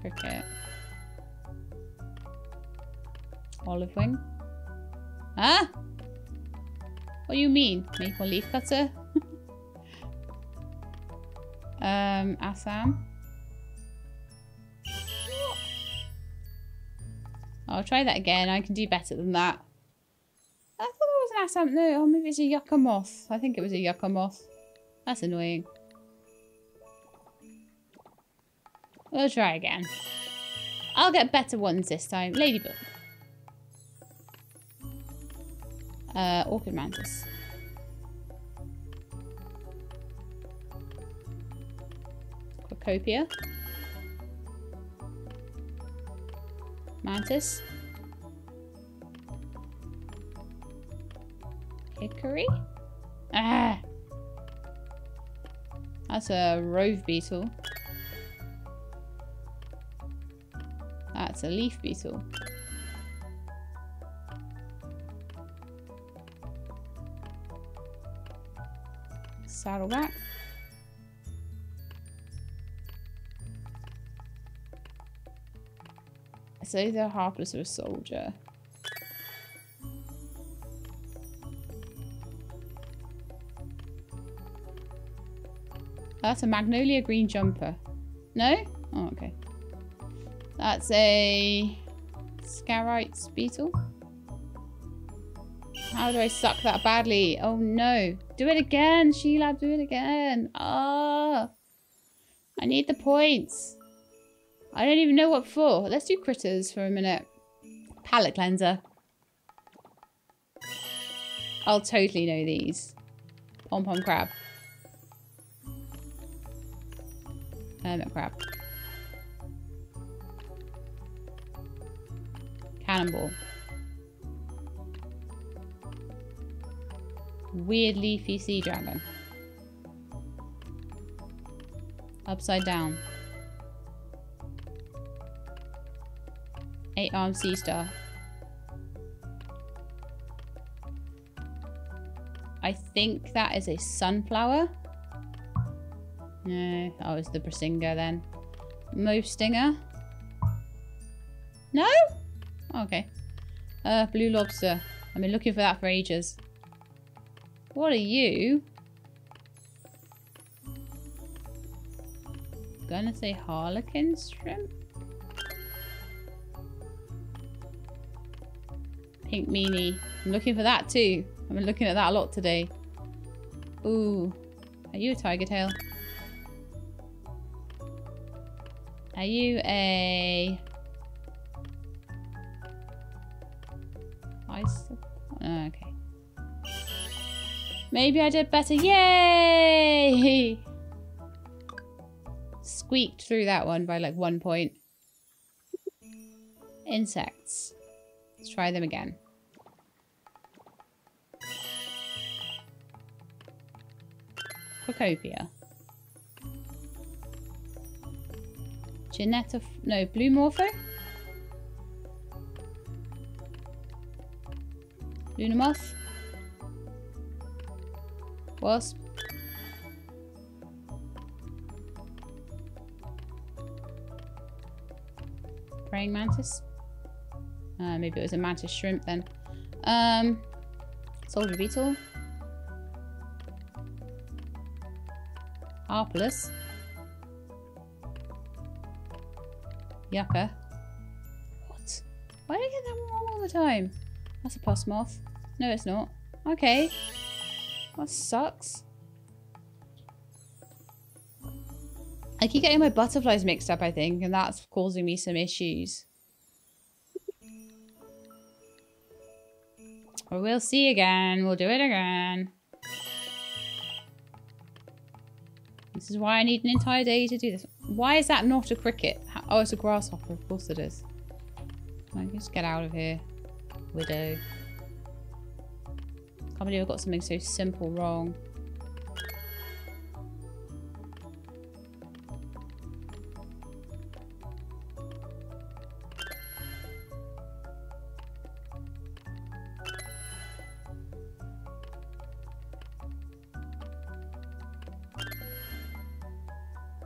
Cricket. Olive wing. Huh? What do you mean? Maple leaf cutter? Assam. I'll try that again. I can do better than that. I thought it was an Assam. No, oh, maybe it's a yucca moth. I think it was a yucca moth. That's annoying. We'll try again. I'll get better ones this time. Ladybug. Orchid mantis. Crocopia. Mantis. Hickory? Ah! That's a rove beetle. That's a leaf beetle. Saddleback. So they're harmless or a soldier. That's a magnolia green jumper. No? Oh, okay. That's a Scarite's beetle. How do I suck that badly? Oh no. Do it again, Shelab, do it again. Ah, oh, I need the points. I don't even know what for. Let's do critters for a minute. Palette cleanser. I'll totally know these. Pom pom crab. Hermit crab. Cannonball. Weird leafy sea dragon. Upside down. 8-armed sea star. I think that is a sunflower. No, oh, it's the Brisinga then. Mauve stinger. No? Okay. Blue lobster. I've been looking for that for ages. What are you? I'm gonna say harlequin shrimp? Pink meanie. I'm looking for that too. I've been looking at that a lot today. Ooh. Are you a tiger tail? Are you a... ice? Oh, okay. Maybe I did better. Yay! Squeaked through that one by like 1 point. Insects. Let's try them again. Procopia. Ginetta... no, Blue Morpho? Luna Moth? Wasp. Praying mantis. Maybe it was a mantis shrimp then. Soldier beetle. Harpalus. Yucca. What? Why do I get that one wrong all the time? That's a pus moth. No, it's not. Okay. That sucks. I keep getting my butterflies mixed up, I think, and that's causing me some issues. Or we'll see again. We'll do it again. This is why I need an entire day to do this. Why is that not a cricket? Oh, it's a grasshopper. Of course it is. I can just get out of here. Widow. I believe I've got something so simple wrong.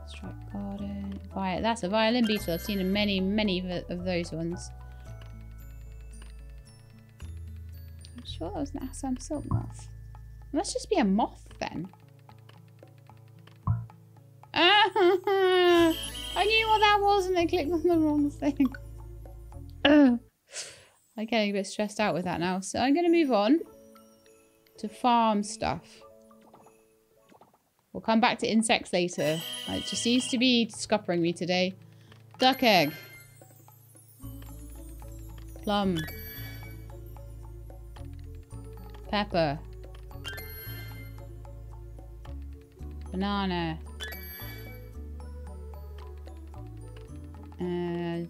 Strike garden. That's a violin beetle. I've seen many, many of those ones. Sure, that was an Assam silk moth. It must just be a moth then. I knew what that was and I clicked on the wrong thing. I'm getting a bit stressed out with that now, so I'm going to move on to farm stuff. We'll come back to insects later. It just seems to be scuppering me today. Duck egg. Plum. Pepper. Banana.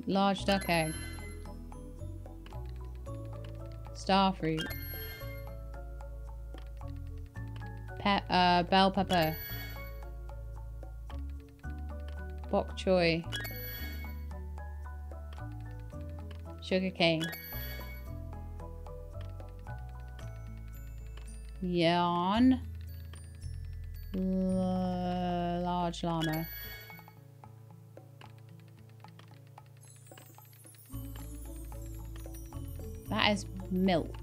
Large duck egg. Star fruit. Bell pepper. Bok choy. Sugarcane. Yarn. Large llama. That is milk.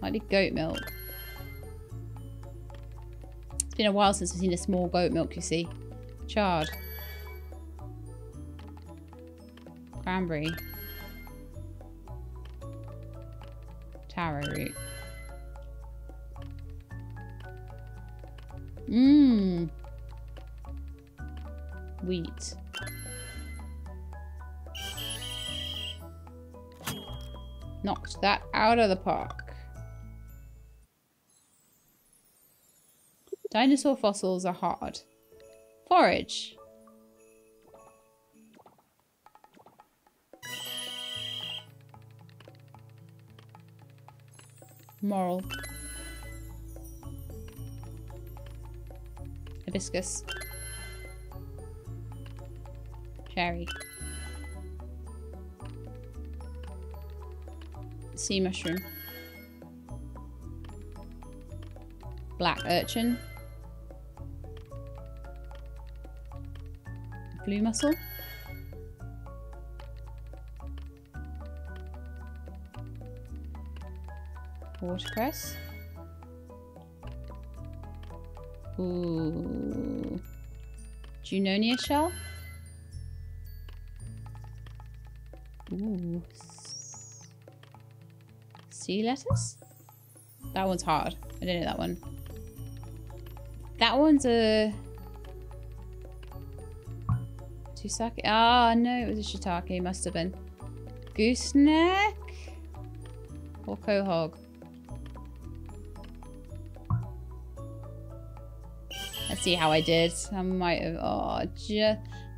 Might be goat milk. It's been a while since we've seen a small goat milk, you see. Chard. Cranberry. Taro root. Mmm. Wheat. Knocked that out of the park. Dinosaur fossils are hard. Forage. Moral. Hibiscus. Cherry. Sea mushroom. Black urchin. Blue mussel. Watercress. Ooh. Junonia shell. Ooh. Sea lettuce? That one's hard. I don't know that one. That one's a... Tusaki? Ah, no, it was a shiitake. Must have been. Gooseneck? Or quahog? Let's see how I did. I might have... Oh,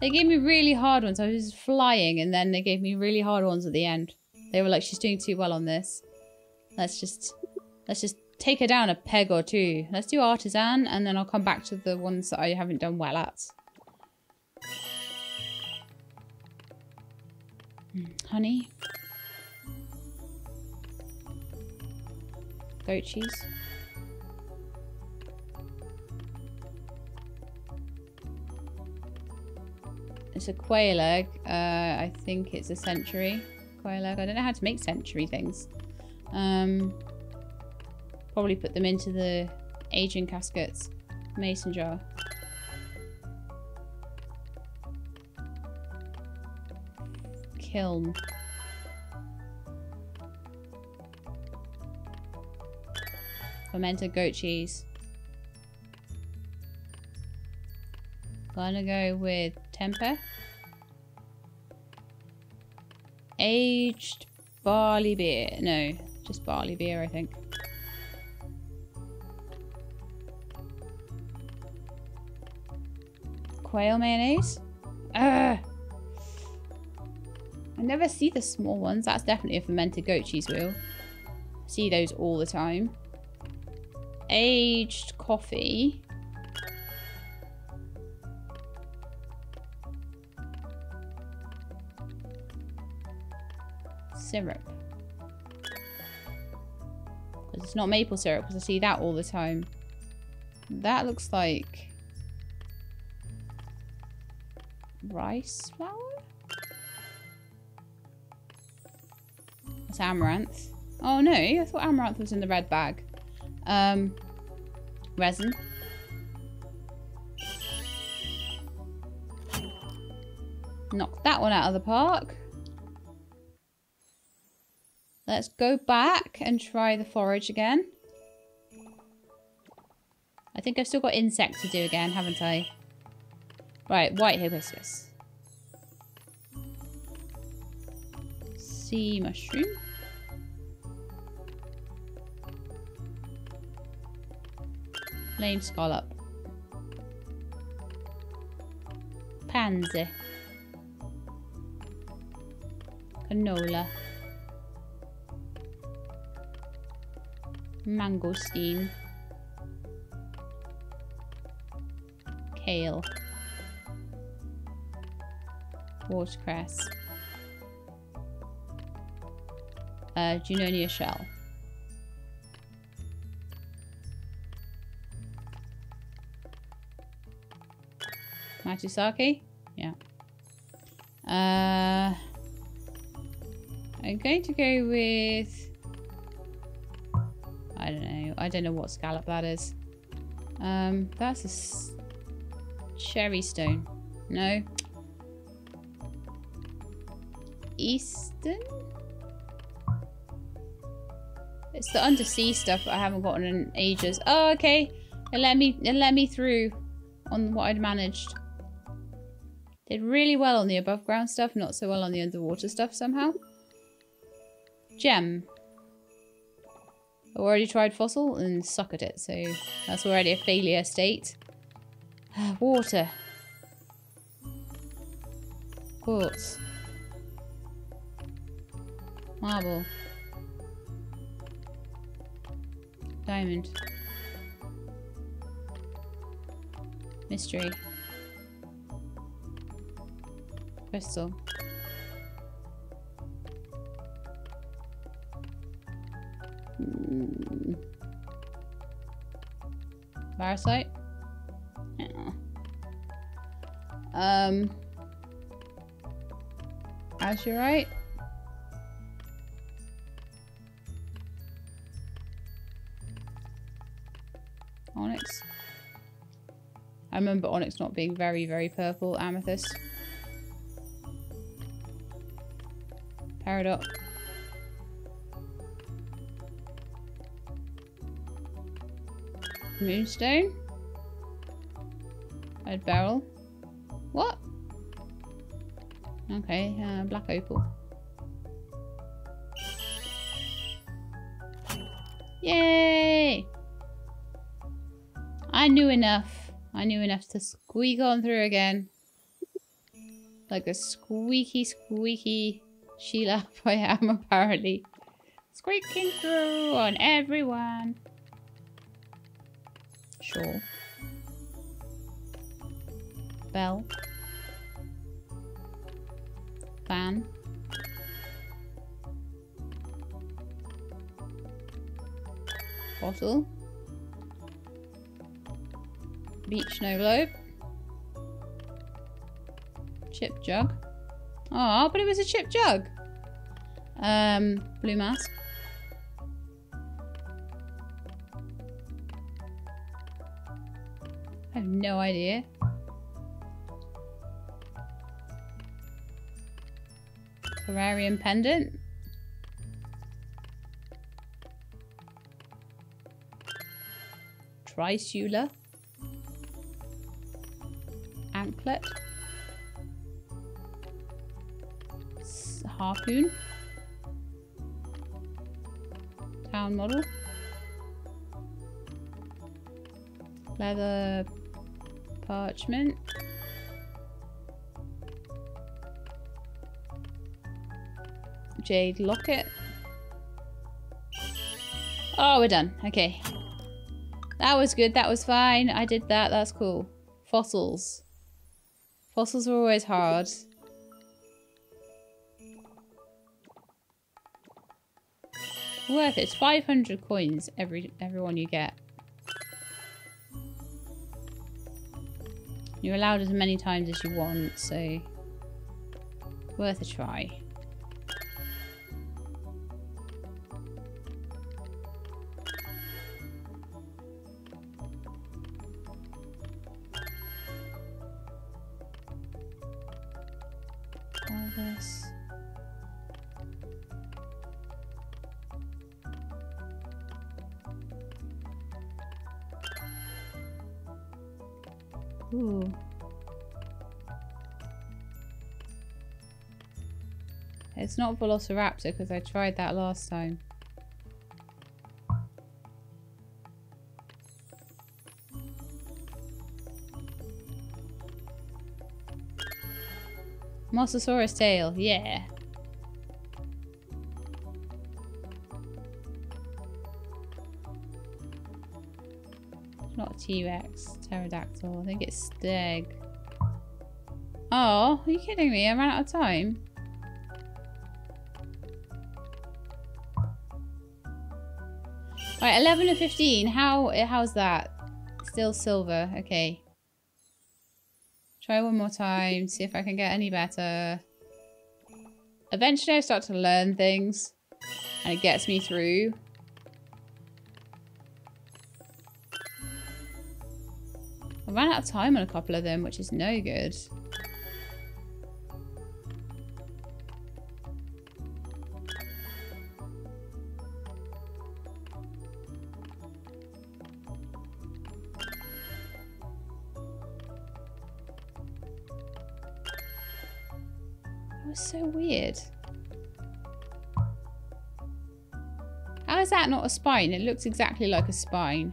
they gave me really hard ones. I was just flying and then they gave me really hard ones at the end. They were like, she's doing too well on this. Let's just take her down a peg or two. Let's do artisan, and then I'll come back to the ones that I haven't done well at. Honey. Goat cheese. It's a quail egg. I think it's a century quail egg. I don't know how to make century things. Probably put them into the aging caskets. Mason jar. Kiln. Fermented goat cheese. Gonna go with temper. Aged barley beer. No. Just barley beer, I think. Quail mayonnaise? Ugh! I never see the small ones. That's definitely a fermented goat cheese wheel. See those all the time. Aged coffee. Syrup. It's not maple syrup because I see that all the time. That looks like rice flour? That's amaranth. Oh no, I thought amaranth was in the red bag. Resin. Knock that one out of the park. Let's go back and try the forage again. I think I've still got insects to do again, haven't I? Right, white hibiscus. Sea mushroom. Flame scallop. Pansy. Canola. Mangosteen. Kale. Watercress. Do you know any shell? Matsuzaki? Yeah. I'm going to go with... I don't know. I don't know what scallop that is. That's a cherry stone. No. Eastern? It's the undersea stuff that I haven't gotten in ages. Oh, okay. It let me through on what I'd managed. Did really well on the above ground stuff, not so well on the underwater stuff somehow. Gem. I've already tried fossil and suck at it, so that's already a failure state. Water. Quartz. Marble. Diamond. Mystery. Crystal. Parasite? Yeah. Azurite? Onyx? I remember onyx not being very, very purple. Amethyst. Peridot. Moonstone? Red barrel. What? Okay, black opal. Yay! I knew enough. I knew enough to squeak on through again. Like a squeaky, squeaky Shelab I am, apparently. Squeaking through on everyone. Sure. Bell. Fan. Bottle. Beach snow globe. Chip jug. Oh, but it was a chip jug. Blue mask. I have no idea. Terrarium pendant. Trisula. Anklet. Harpoon. Town model. Leather parchment. Jade locket. Oh, we're done. Okay. That was good. That was fine. I did that. That's cool. Fossils. Fossils are always hard. Worth it. It's 500 coins every one you get. You're allowed as many times as you want, so worth a try. All this. Ooh. It's not Velociraptor because I tried that last time. Mosasaurus tail, yeah. Not T-Rex, pterodactyl. I think it's stag. Oh, are you kidding me? I ran out of time. Alright, 11 and 15. How's that? Still silver. Okay. Try one more time. See if I can get any better. Eventually I start to learn things. And it gets me through. I ran out of time on a couple of them, which is no good. That was so weird. How is that not a spine? It looks exactly like a spine.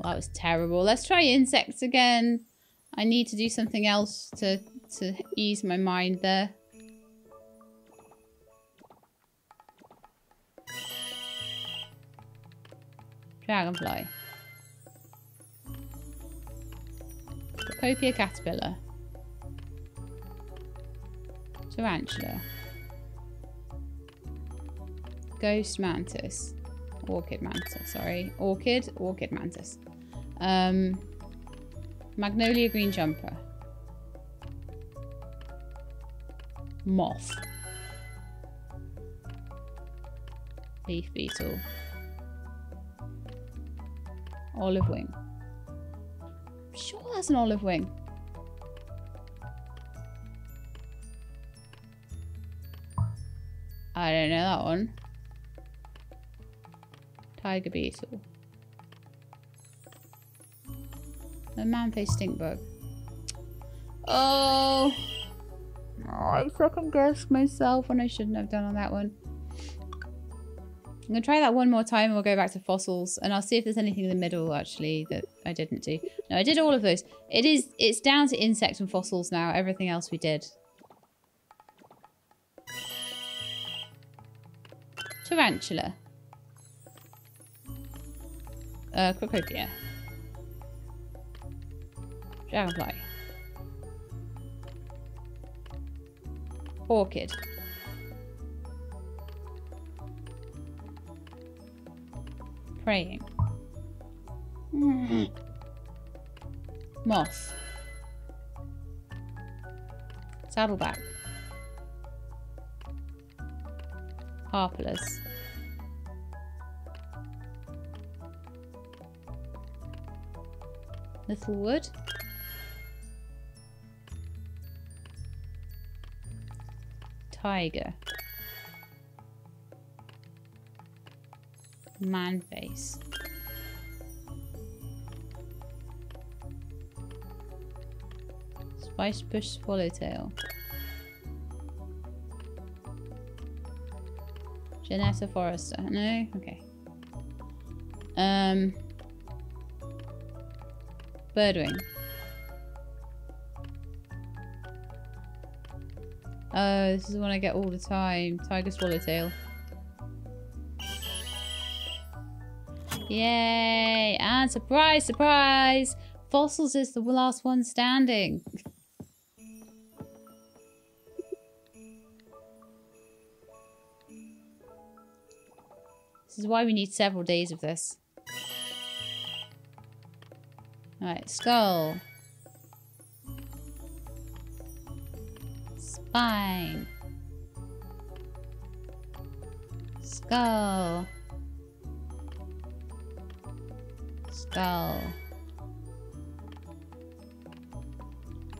That was terrible. Let's try insects again. I need to do something else to ease my mind there. Dragonfly. Copia caterpillar. Tarantula. Ghost mantis. Orchid mantis, sorry. Orchid mantis. Magnolia green jumper. Moth. Leaf beetle. Olive wing. I'm sure that's an olive wing. I don't know that one. Tiger beetle. The man-faced stink bug. Oh, I second-guessed myself when I shouldn't have done on that one. I'm going to try that one more time and we'll go back to fossils. And I'll see if there's anything in the middle, actually, that I didn't do. No, I did all of those. It's down to insects and fossils now. Everything else we did. Tarantula. Crocopia. Dragonfly. Orchid. Praying. Moth. Saddleback. Harpalus. Little wood. Tiger. Man face. Spice bush swallowtail. Janetta Forrester. No? Okay. Birdwing. Oh, this is the one I get all the time. Tiger swallowtail. Yay! And surprise, surprise! Fossils is the last one standing. This is why we need several days of this. Alright, skull. Spine. Skull. Skull.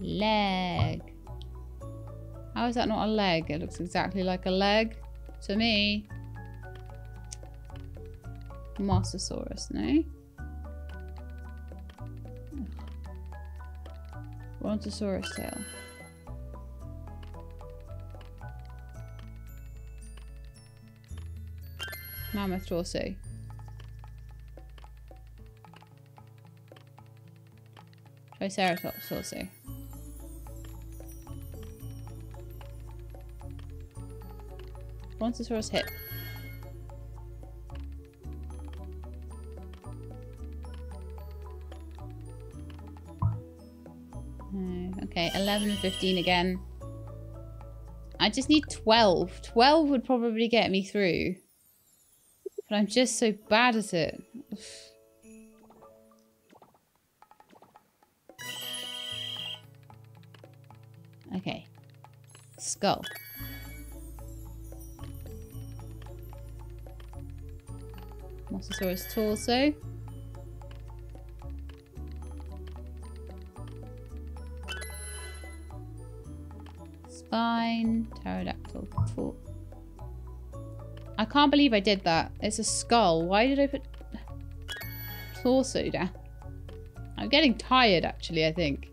Leg. How is that not a leg? It looks exactly like a leg to me. Mosasaurus, no? Brontosaurus tail. Mammoth torso. Triceratops torso. Brontosaurus hip. Okay, 11, 15 again. I just need 12. 12 would probably get me through. But I'm just so bad at it. Oof. Okay. Skull. Mosasaurus torso. Spine. Pterodactyl. Foot. I can't believe I did that. It's a skull. Why did I put torso down? I'm getting tired, actually, I think.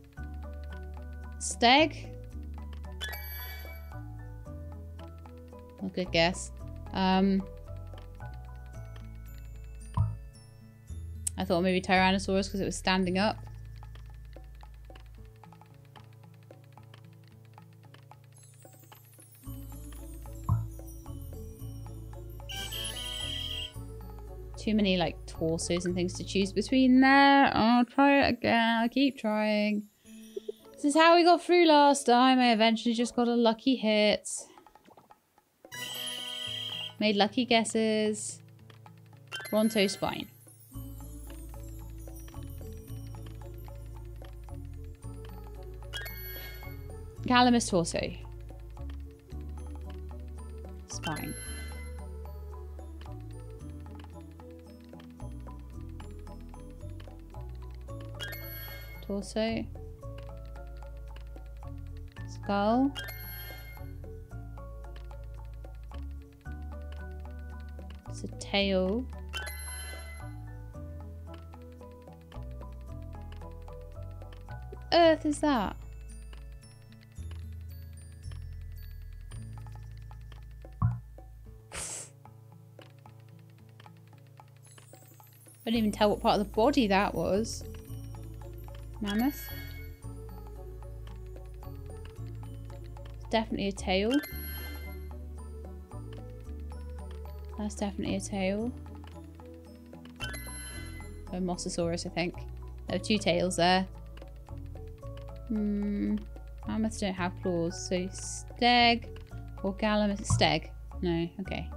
Steg? Well, good guess. I thought maybe Tyrannosaurus because it was standing up. Too many like torsos and things to choose between there. I'll try it again. I'll keep trying. This is how we got through last time. I eventually just got a lucky hit. Made lucky guesses. Bronto spine. Gallimimus torso. Spine. Torso, skull, it's a tail, what earth is that? I didn't even tell what part of the body that was. Mammoth. It's definitely a tail. That's definitely a tail. Oh, Mosasaurus, I think. There were two tails there. Mammoths don't have claws, so steg or Gallimimus. Steg. No, okay.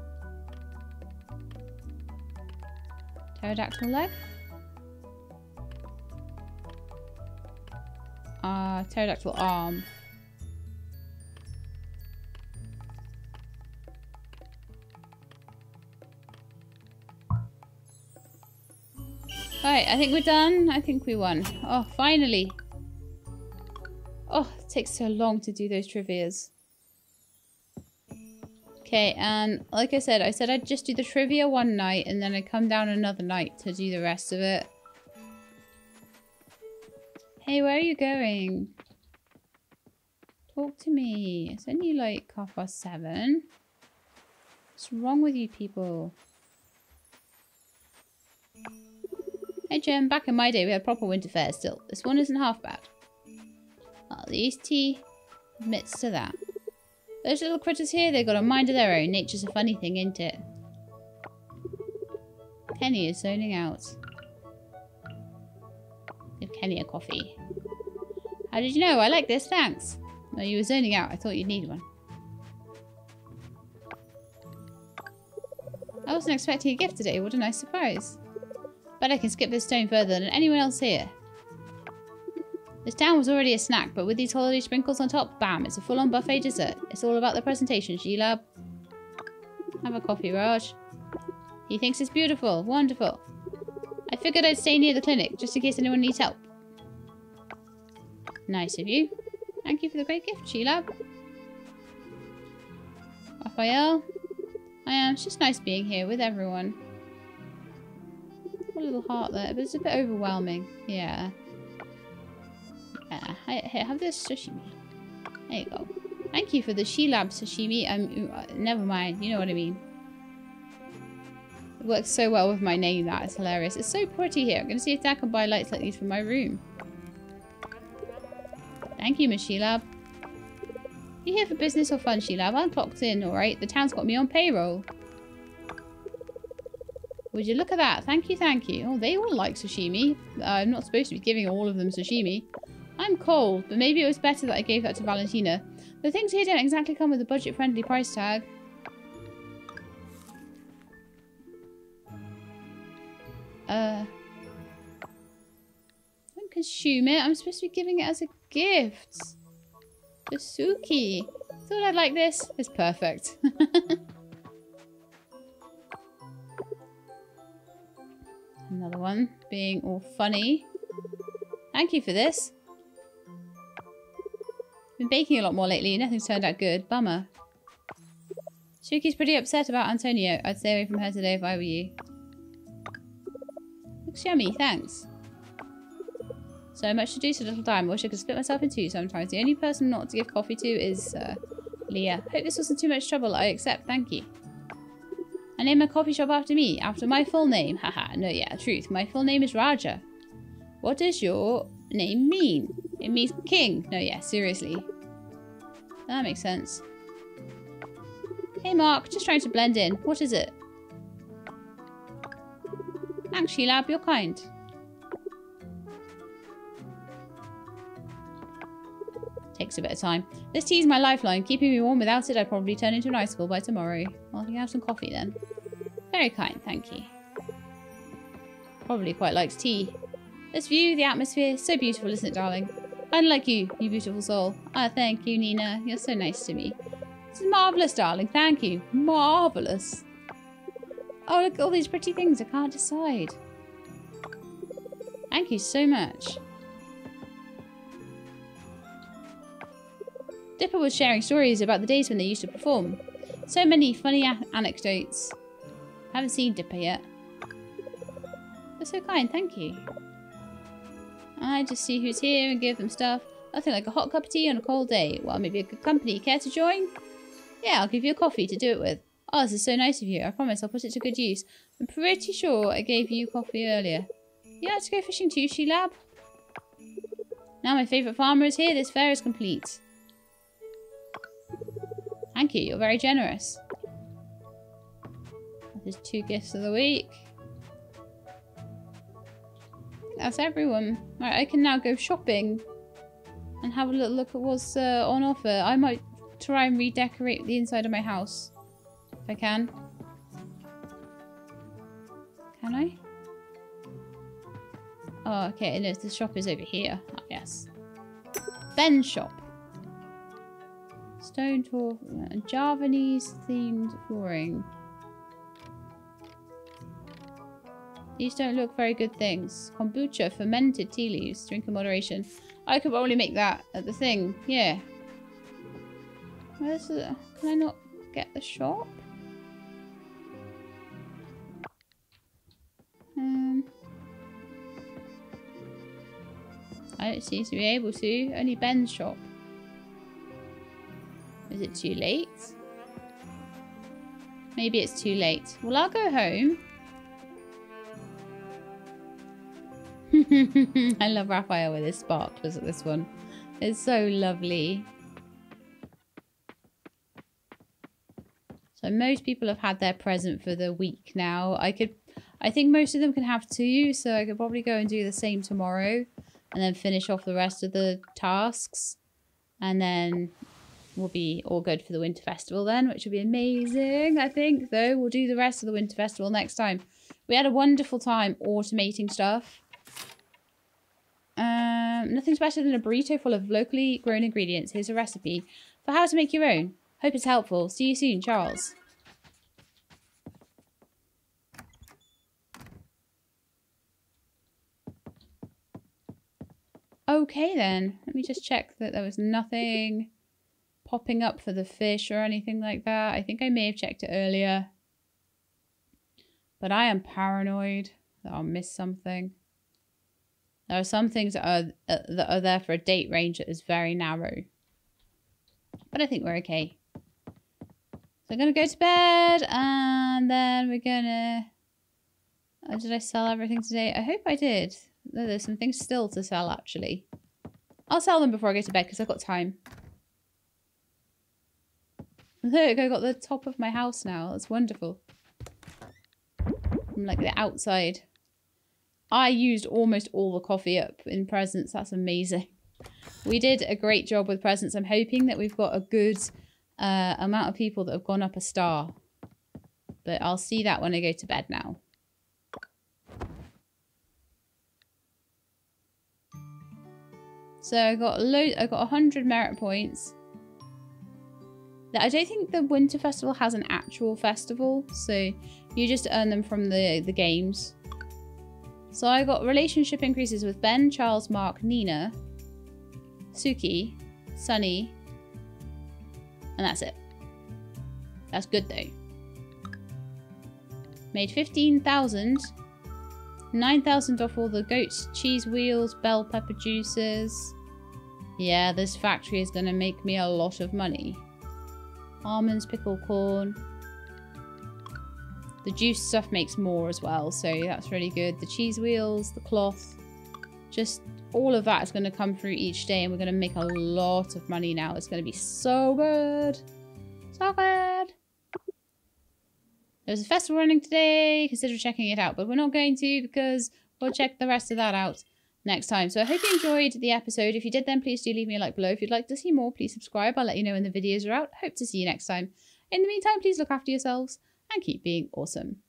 Pterodactyl leg? Pterodactyl arm. Alright, I think we're done. I think we won. Oh, finally. Oh, it takes so long to do those trivias. Okay, and like I said I'd just do the trivia one night and then I'd come down another night to do the rest of it. Hey, where are you going? Talk to me. It's only like 7:30. What's wrong with you people? Hey Jim, back in my day we had proper winter fair still. This one isn't half bad. Well, at least he admits to that. Those little critters here, they've got a mind of their own. Nature's a funny thing, ain't it? Penny is zoning out. Give Kenny a coffee. How did you know? I like this, thanks. No, you were zoning out. I thought you'd need one. I wasn't expecting a gift today. What a nice surprise. Bet I can skip this stone further than anyone else here. This town was already a snack, but with these holiday sprinkles on top, bam, it's a full-on buffet dessert. It's all about the presentation, Shelab. Have a coffee, Raj. He thinks it's beautiful. Wonderful. I figured I'd stay near the clinic, just in case anyone needs help. Nice of you. Thank you for the great gift, Shelab. Raphael. It's just nice being here with everyone. What a little heart there, but it's a bit overwhelming. Yeah. Here, have this sashimi. There you go. Thank you for the Shelab sashimi. Never mind, you know what I mean. It works so well with my name that it's hilarious. It's so pretty here. I'm going to see if I can buy lights like these for my room. Thank you, Miss Shelab. You here for business or fun, Shelab? I'm clocked in, alright? The town's got me on payroll. Would you look at that? Thank you, thank you. Oh, they all like sashimi. I'm not supposed to be giving all of them sashimi. I'm cold, but maybe it was better that I gave that to Valentina. The things here don't exactly come with a budget-friendly price tag. Don't consume it. I'm supposed to be giving it as a gift. To Suki. Thought I'd like this. It's perfect. Another one. Being all funny. Thank you for this. Been baking a lot more lately. Nothing's turned out good. Bummer. Suki's pretty upset about Antonio. I'd stay away from her today if I were you. Looks yummy. Thanks. So much to do, so little time. I wish I could split myself in two sometimes. The only person not to give coffee to is Leah. Hope this wasn't too much trouble. I accept. Thank you. I named my coffee shop after me. After my full name. Haha. No, yeah. Truth. My full name is Raja. What does your name mean? It means king. No, yeah, seriously. That makes sense. Hey, Mark. Just trying to blend in. What is it? Thanks, Shelab. You're kind. Takes a bit of time. This tea's my lifeline. Keeping me warm. Without it, I'd probably turn into an icicle by tomorrow. Well, you can have some coffee then. Very kind. Thank you. Probably quite likes tea. This view, the atmosphere. So beautiful, isn't it, darling? Unlike you, you beautiful soul. Ah, thank you, Nina. You're so nice to me. This is marvellous, darling. Thank you. Marvellous. Oh, look at all these pretty things. I can't decide. Thank you so much. Dipper was sharing stories about the days when they used to perform. So many funny anecdotes. Haven't seen Dipper yet. They're so kind. Thank you. I just see who's here and give them stuff. Nothing like a hot cup of tea on a cold day. Well, maybe a good company. Care to join? Yeah, I'll give you a coffee to do it with. Oh, this is so nice of you. I promise I'll put it to good use. I'm pretty sure I gave you coffee earlier. You like to go fishing too, Shelab? Now my favourite farmer is here. This fair is complete. Thank you. You're very generous. That is 2 gifts of the week. That's everyone. Right, I can now go shopping and have a little look at what's on offer. I might try and redecorate the inside of my house if I can. Can I? Oh, okay. No, the shop is over here. Oh, yes. Ben's shop. Stone tour and Javanese themed flooring. These don't look very good things. Kombucha, fermented tea leaves. Drink in moderation. I could probably make that at the thing. Yeah. Where's the... Can I not get the shop? I don't seem to be able to. Only Ben's shop. Is it too late? Maybe it's too late. Well, I'll go home. I love Raphael with his sparklers at this one. It's so lovely. So most people have had their present for the week now. I think most of them can have 2, so I could probably go and do the same tomorrow and then finish off the rest of the tasks. And then we'll be all good for the Winter Festival then, which will be amazing, I think, though. We'll do the rest of the Winter Festival next time. We had a wonderful time automating stuff. Nothing's better than a burrito full of locally grown ingredients. Here's a recipe for how to make your own. Hope it's helpful. See you soon, Charles. Okay then, let me just check that there was nothing popping up for the fish or anything like that. I think I may have checked it earlier, but I am paranoid that I'll miss something. There are some things that are there for a date range that is very narrow. But I think we're okay. So I'm going to go to bed. And then we're going to... Oh, did I sell everything today? I hope I did. No, there's some things still to sell, actually. I'll sell them before I go to bed because I've got time. Look, I've got the top of my house now. That's wonderful. From like the outside. I used almost all the coffee up in presents. That's amazing. we did a great job with presents. I'm hoping that we've got a good amount of people that have gone up a star. But I'll see that when I go to bed now. So I got a load. I got 100 merit points. I don't think the Winter Festival has an actual festival, so you just earn them from the games. So I got relationship increases with Ben, Charles, Mark, Nina, Suki, Sunny, and that's it. That's good though. Made 15,000. 9,000 off all the goats, cheese wheels, bell pepper juices. Yeah, this factory is going to make me a lot of money. Almonds, pickled corn. The juice stuff makes more as well, so that's really good. The cheese wheels, the cloth, just all of that is going to come through each day, and we're going to make a lot of money now. It's going to be so good. So good. There's a festival running today. Consider checking it out, but we're not going to because we'll check the rest of that out next time. So I hope you enjoyed the episode. If you did, then please do leave me a like below. If you'd like to see more, please subscribe. I'll let you know when the videos are out. Hope to see you next time. In the meantime, please look after yourselves and keep being awesome.